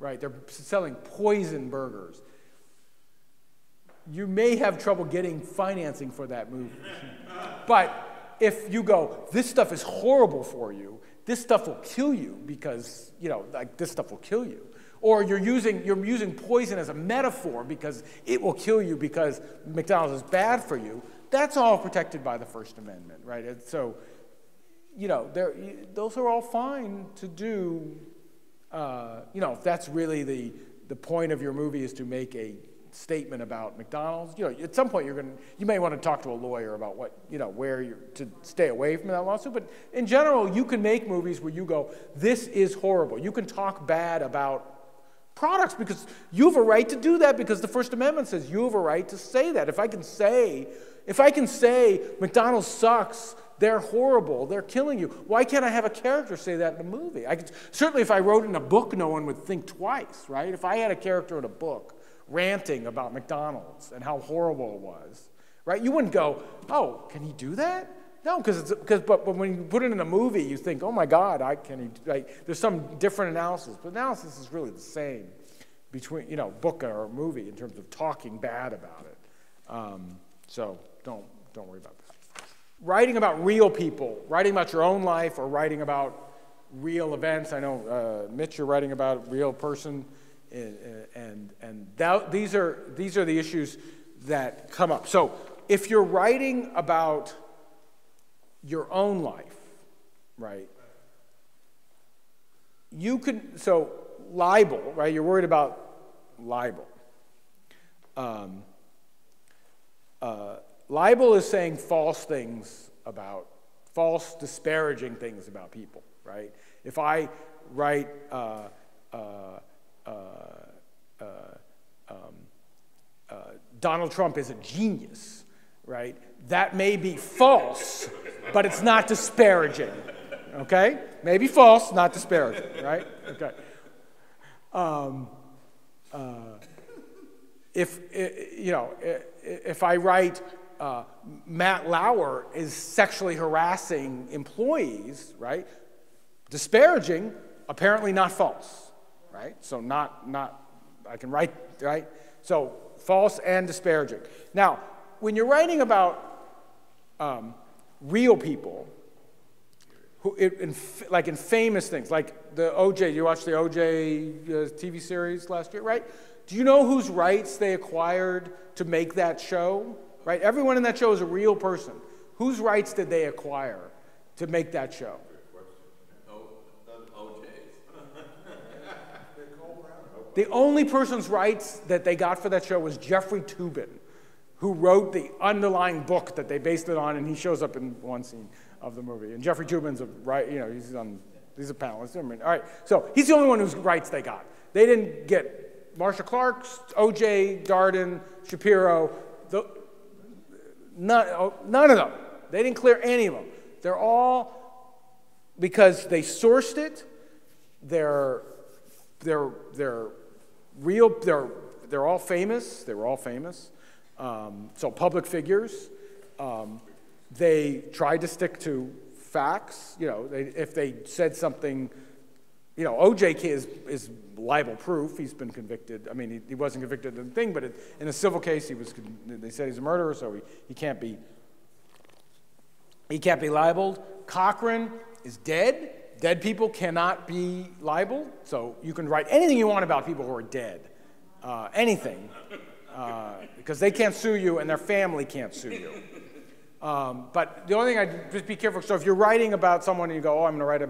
right? They're selling poison burgers. You may have trouble getting financing for that movie. But if you go, this stuff is horrible for you, this stuff will kill you because, this stuff will kill you. Or you're using poison as a metaphor because it will kill you because McDonald's is bad for you. That's all protected by the First Amendment, right? And so, those are all fine to do. If that's really the point of your movie is to make a statement about McDonald's, at some point you may want to talk to a lawyer about what, where you're to stay away from that lawsuit. But in general, you can make movies where you go, this is horrible. You can talk bad about products because you have a right to do that because the First Amendment says you have a right to say that. If I can say McDonald's sucks, they're horrible, they're killing you, why can't I have a character say that in a movie? Certainly if I wrote in a book, no one would think twice, right? If I had a character in a book ranting about McDonald's and how horrible it was, right? You wouldn't go, oh, can he do that? No, but when you put it in a movie, you think, oh my God, there's some different analysis, but analysis is really the same between book or movie in terms of talking bad about it. So don't worry about that. Writing about real people, writing about your own life, or writing about real events. I know Mitch, you're writing about a real person, and these are the issues that come up. So if you're writing about your own life, right? So libel, right? You're worried about libel. Libel is saying false things about, false disparaging things about people, right? If I write Donald Trump is a genius, right? That may be false, but it's not disparaging, okay? Maybe false, not disparaging, right? Okay. If I write Matt Lauer is sexually harassing employees, right? Disparaging, apparently not false, right? So I can write, right? So false and disparaging. Now, when you're writing about real people, who in famous things, like the OJ, you watched the OJ TV series last year, right? Do you know whose rights they acquired to make that show? Right? Everyone in that show is a real person. Whose rights did they acquire to make that show? The only person's rights that they got for that show was Jeffrey Toobin, who wrote the underlying book that they based it on, and he shows up in one scene of the movie. And Jeffrey Toobin's a he's a panelist. I mean, all right, so he's the only one whose rights they got. They didn't get Marsha Clark's, O.J., Darden, Shapiro, none of them. They didn't clear any of them. They're all because they sourced it. They're real. They're all famous. They were all famous. So public figures. They tried to stick to facts. You know, if they said something, you know, OJ is libel proof. He's been convicted. I mean, he wasn't convicted of the thing, but in a civil case, he was. They said he's a murderer, so he can't be. He can't be libeled. Cochran is dead. Dead people cannot be libeled, so you can write anything you want about people who are dead, anything, because they can't sue you and their family can't sue you. But the only thing just be careful. So if you're writing about someone and you go, oh, I'm going to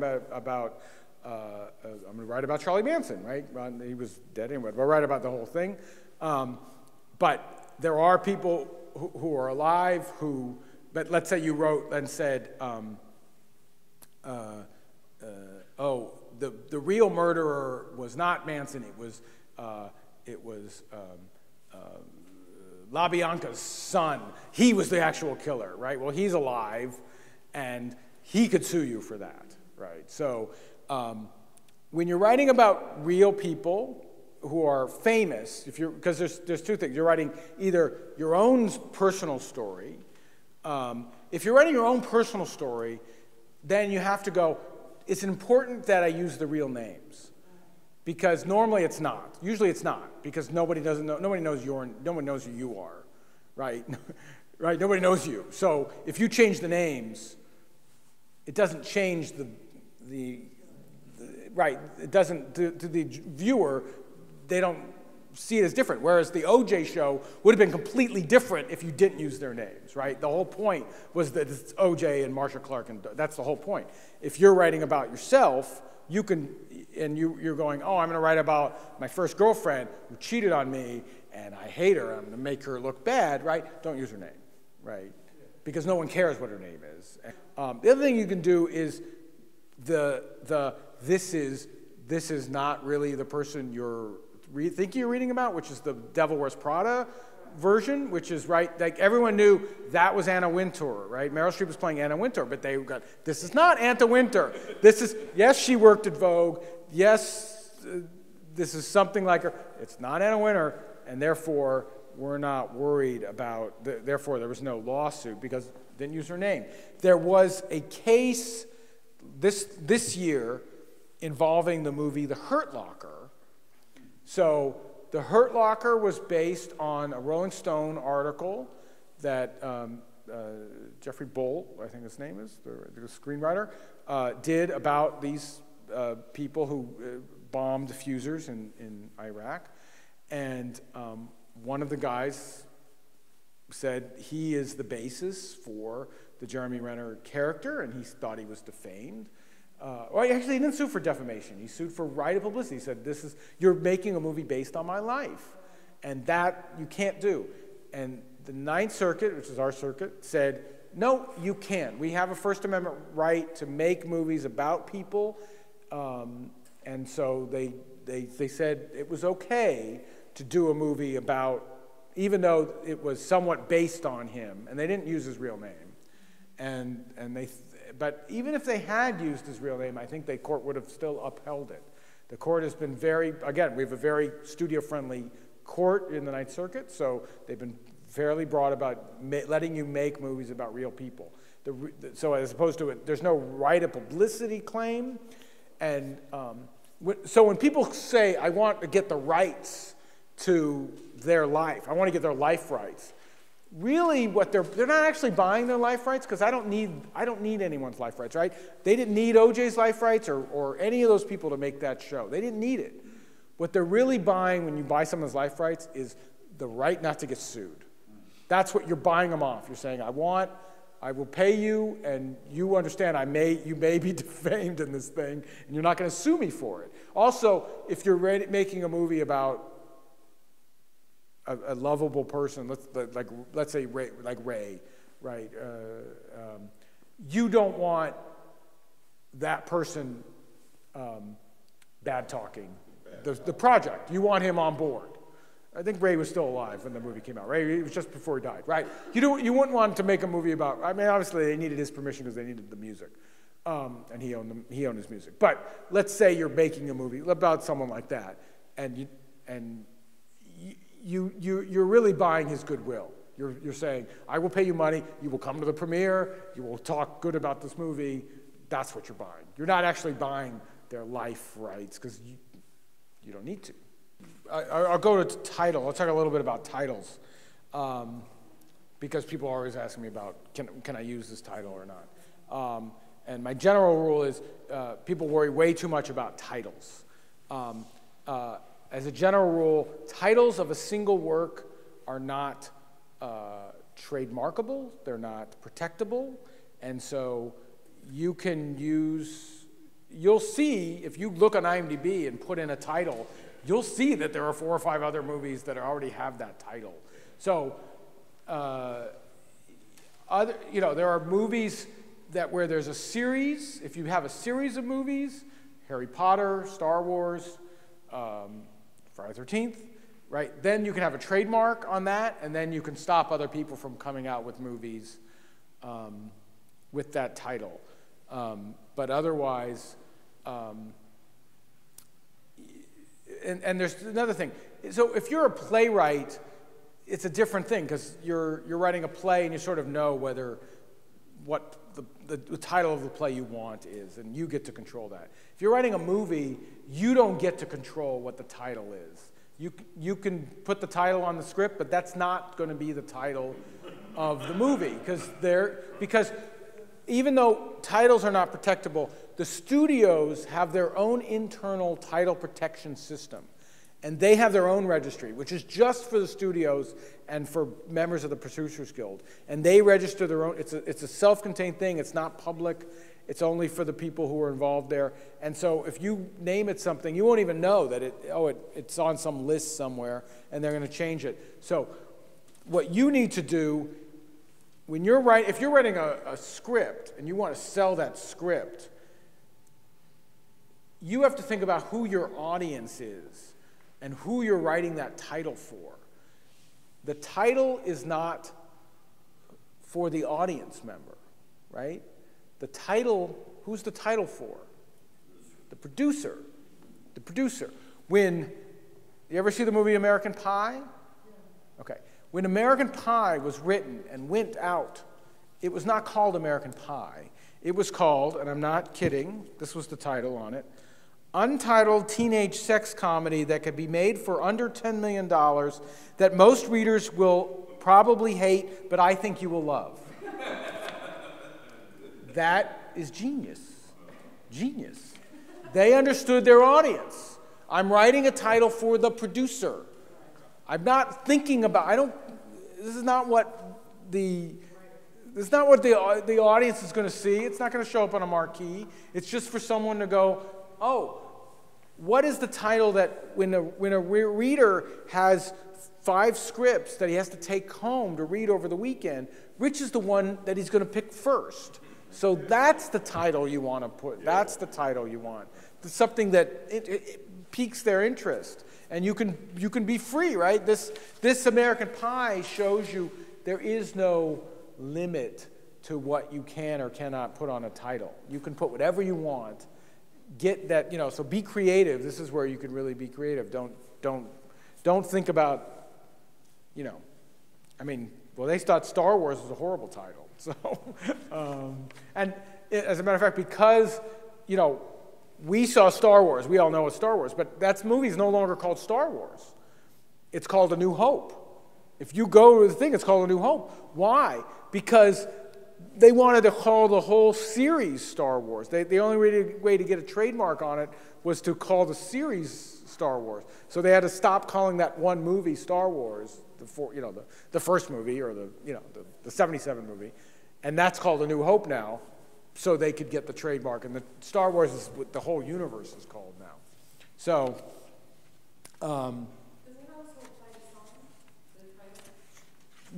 write about Charlie Manson, right? He was dead anyway, but write about the whole thing. But there are people who are alive who, but let's say you wrote and said, the real murderer was not Manson. It was LaBianca's son. He was the actual killer, right? Well, he's alive, and he could sue you for that, right? So when you're writing about real people who are famous, because there's two things. You're writing either your own personal story. If you're writing your own personal story, then you have to go, it's important that I use the real names, because normally it's not. Usually it's not, because nobody knows who you are, right? Right? Nobody knows you. So if you change the names, it doesn't change right? It doesn't to the viewer. They don't see it as different. Whereas the OJ show would have been completely different if you didn't use their names, right? The whole point was that it's OJ and Marsha Clark, and that's the whole point. If you're writing about yourself, you can, and you're going, oh, I'm going to write about my first girlfriend who cheated on me, and I hate her, I'm going to make her look bad, right? Don't use her name, right? Because no one cares what her name is. The other thing you can do is this is not really the person you're think you're reading about, which is the Devil Wears Prada version, which is, right, like everyone knew that was Anna Wintour, right? Meryl Streep was playing Anna Wintour, but they got, this is not Anna Wintour. This is, yes, she worked at Vogue. Yes, this is something like her. It's not Anna Wintour, and therefore we're not worried about, therefore there was no lawsuit because didn't use her name. There was a case this year involving the movie The Hurt Locker. So The Hurt Locker was based on a Rolling Stone article that Jeffrey Bolt, I think his name is, the screenwriter, did about these people who bombed diffusers in Iraq. And one of the guys said he is the basis for the Jeremy Renner character, and he thought he was defamed. Well, actually, he didn't sue for defamation. He sued for right of publicity. He said, you're making a movie based on my life. And that you can't do. And The Ninth Circuit, which is our circuit, said, no, you can. We have a First Amendment right to make movies about people. And so they said it was okay to do a movie about, even though it was somewhat based on him, and they didn't use his real name. And they, but even if they had used his real name, I think the court would have still upheld it. The court has been very, again, we have a very studio-friendly court in the Ninth Circuit, so they've been fairly broad about letting you make movies about real people. So as opposed to, there's no right to publicity claim. And so when people say, I want to get the rights to their life, I want to get their life rights, really what they're not actually buying their life rights, because I don't need anyone's life rights, right? They didn't need OJ's life rights or any of those people to make that show. They didn't need it. What they're really buying when you buy someone's life rights is the right not to get sued. That's what you're buying them off. You're saying, I will pay you, and you understand you may be defamed in this thing, and you're not going to sue me for it. Also, if you're making a movie about a lovable person, let's say Ray, right? You don't want that person bad talking the project. You want him on board. I think Ray was still alive when the movie came out. Ray, it was just before he died, right? You wouldn't want to make a movie about. I mean, obviously they needed his permission because they needed the music, and he owned his music. But let's say you're making a movie about someone like that, and you're really buying his goodwill. You're saying, I will pay you money, you will come to the premiere, you will talk good about this movie. That's what you're buying. You're not actually buying their life rights, because you don't need to. I'll go to title. I'll talk a little bit about titles, because people are always asking me about, can I use this title or not? And my general rule is people worry way too much about titles. As a general rule, titles of a single work are not trademarkable, they're not protectable, and so you can use, you'll see, if you look on IMDb and put in a title, you'll see that there are 4 or 5 other movies that already have that title. So, you know, there are movies where there's a series, if you have a series of movies, Harry Potter, Star Wars, Friday the 13th, right? Then you can have a trademark on that, and then you can stop other people from coming out with movies with that title. But otherwise, and there's another thing. So if you're a playwright, it's a different thing, because you're writing a play and you sort of know what the title of the play you want is, and you get to control that. If you're writing a movie, you don't get to control what the title is. You can put the title on the script, but that's not going to be the title of the movie, because even though titles are not protectable, the studios have their own internal title protection system, and they have their own registry, which is just for the studios and for members of the Producers Guild. And they register their own, it's a self-contained thing, it's not public, it's only for the people who are involved there. And so if you name it something, you won't even know that it's on some list somewhere, and they're gonna change it. So what you need to do, if you're writing a script and you wanna sell that script, you have to think about who your audience is and who you're writing that title for. The title is not for the audience member, right? The title, who's the title for? The producer. The producer. You ever see the movie American Pie? Okay. When American Pie was written and went out, it was not called American Pie. It was called, and I'm not kidding, this was the title on it, Untitled Teenage Sex Comedy That Could Be Made for Under $10 Million That Most Readers Will Probably Hate, But I Think You Will Love. That is genius. Genius. They understood their audience. I'm writing a title for the producer. I'm not thinking about, this is not what the audience is going to see. It's not going to show up on a marquee. It's just for someone to go, oh, What is the title that when a reader has 5 scripts that he has to take home to read over the weekend, Rich is the one that he's going to pick first. So that's the title you want to put. That's the title you want. It's something that it piques their interest. And you can be free, right? This American Pie shows you there is no limit to what you can or cannot put on a title. You can put whatever you want. Get that, you know, so be creative. This is where you can really be creative. Don't think about, you know, I mean, well, they thought Star Wars was a horrible title. So, and as a matter of fact, because, you know, we saw Star Wars, we all know it's Star Wars, but that movie's no longer called Star Wars. It's called A New Hope. If you go to the thing, it's called A New Hope. Why? Because they wanted to call the whole series Star Wars. The only way to get a trademark on it was to call the series Star Wars. So they had to stop calling that one movie Star Wars, the first movie or the 77 movie, and that's called A New Hope now, so they could get the trademark. And the Star Wars is what the whole universe is called now. So.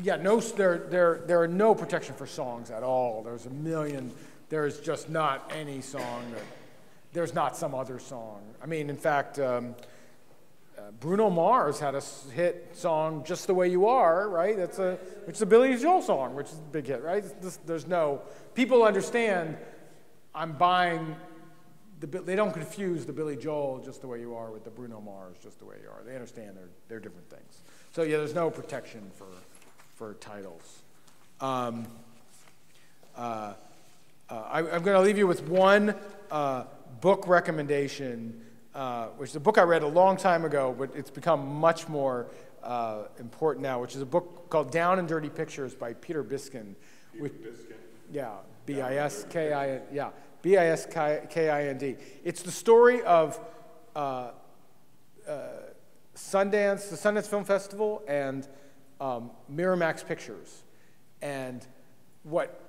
Yeah, no, there are no protection for songs at all. There's a million. There's just not any song. There's not some other song. I mean, in fact, Bruno Mars had a hit song, Just The Way You Are, right? Which is a Billy Joel song, which is a big hit, right? There's no, people understand I'm buying, they don't confuse the Billy Joel, Just The Way You Are, with the Bruno Mars, Just The Way You Are. They understand they're different things. So yeah, there's no protection for titles. I'm going to leave you with one book recommendation, which is a book I read a long time ago, but it's become much more important now, which is a book called Down and Dirty Pictures by Peter Biskin. Yeah, B-I-S-K-I-N-D. It's the story of Sundance, the Sundance Film Festival, and Miramax Pictures. And what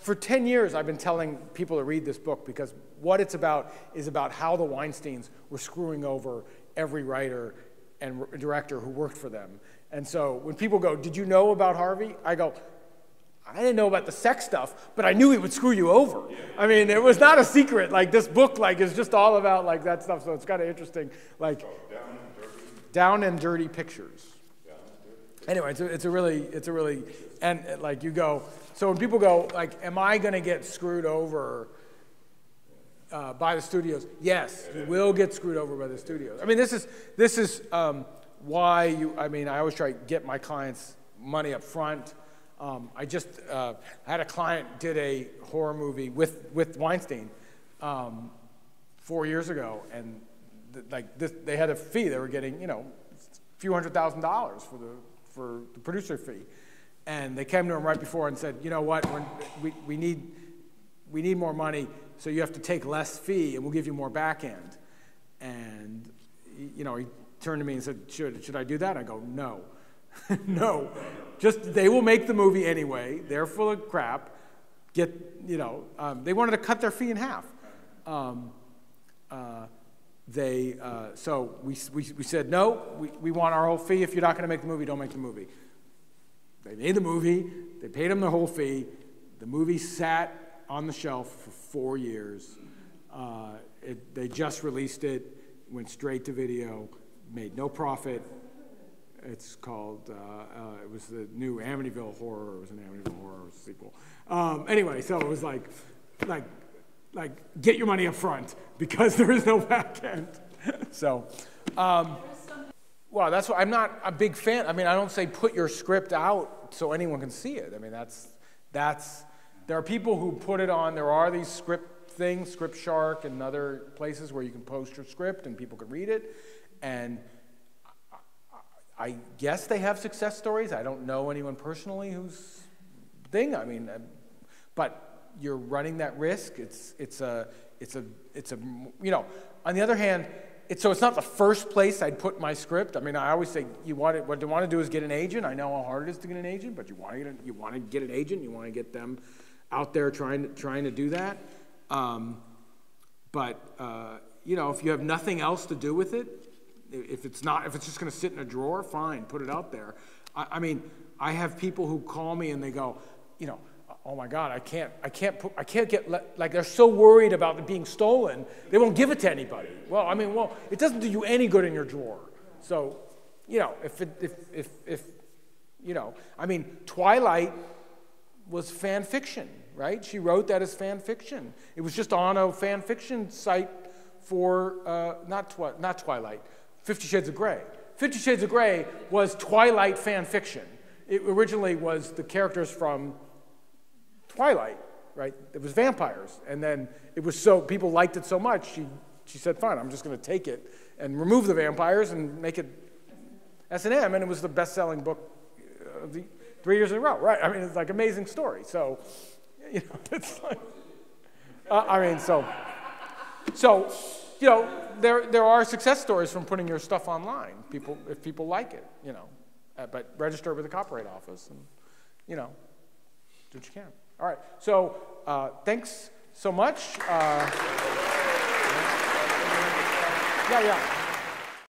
for 10 years I've been telling people to read this book, because what it's about is about how the Weinsteins were screwing over every writer and director who worked for them. And so when people go, did you know about Harvey? I go, I didn't know about the sex stuff, but I knew he would screw you over. Yeah. I mean, it was not a secret. Like, this book, like, is just all about, like, that stuff. So it's kind of interesting. Like, oh, Down and Dirty Pictures. Anyway, it's a really, and like, you go, so when people go, like, am I going to get screwed over by the studios? Yes, you will get screwed over by the studios. I mean, this is why I always try to get my clients money up front. I just had a client did a horror movie with Weinstein 4 years ago, and they had a fee. They were getting, you know, a few $100,000 for the producer fee. And they came to him right before and said, you know what, we need more money, so you have to take less fee and we'll give you more back end. And, you know, he turned to me and said, should I do that? I go, no, no, just, they will make the movie anyway. They're full of crap. They wanted to cut their fee in half. So we said, no, we want our whole fee. If you're not going to make the movie, don't make the movie. They made the movie. They paid them the whole fee. The movie sat on the shelf for 4 years. They just released it, went straight to video, made no profit. It's called, it was the new Amityville Horror. It was an Amityville Horror sequel. Anyway, so it was like, get your money up front, because there is no back end. So, well, that's why I'm not a big fan. I mean, I don't say put your script out so anyone can see it. I mean, there are people who put it on. There are these script things, Script Shark and other places where you can post your script and people can read it. And I guess they have success stories. I don't know anyone personally whose thing, I mean, but you're running that risk. It's a you know. On the other hand, it's not the first place I'd put my script. I mean, I always say what you want to do is get an agent. I know how hard it is to get an agent, but you want to get an agent. You want to get them out there trying to do that. But you know, if you have nothing else to do with it, if it's not, if it's just going to sit in a drawer, fine, put it out there. I mean, I have people who call me and they go, you know, oh my God, I can't get, like, they're so worried about it being stolen, they won't give it to anybody. Well, I mean, well, it doesn't do you any good in your drawer. So, you know, if you know, I mean, Twilight was fan fiction, right? She wrote that as fan fiction. It was just on a fan fiction site for, not Twilight, 50 Shades of Grey. 50 Shades of Grey was Twilight fan fiction. It originally was the characters from Twilight, right? It was vampires. And then it was so, people liked it so much, she said, fine, I'm just going to take it and remove the vampires and make it S&M. And it was the best-selling book of the 3 years in a row, right? I mean, it's like amazing story. So, you know, it's like, I mean, so, you know, there are success stories from putting your stuff online, people, if people like it, you know. But register with the Copyright Office and, you know, do what you can. All right, so thanks so much. Yeah, yeah.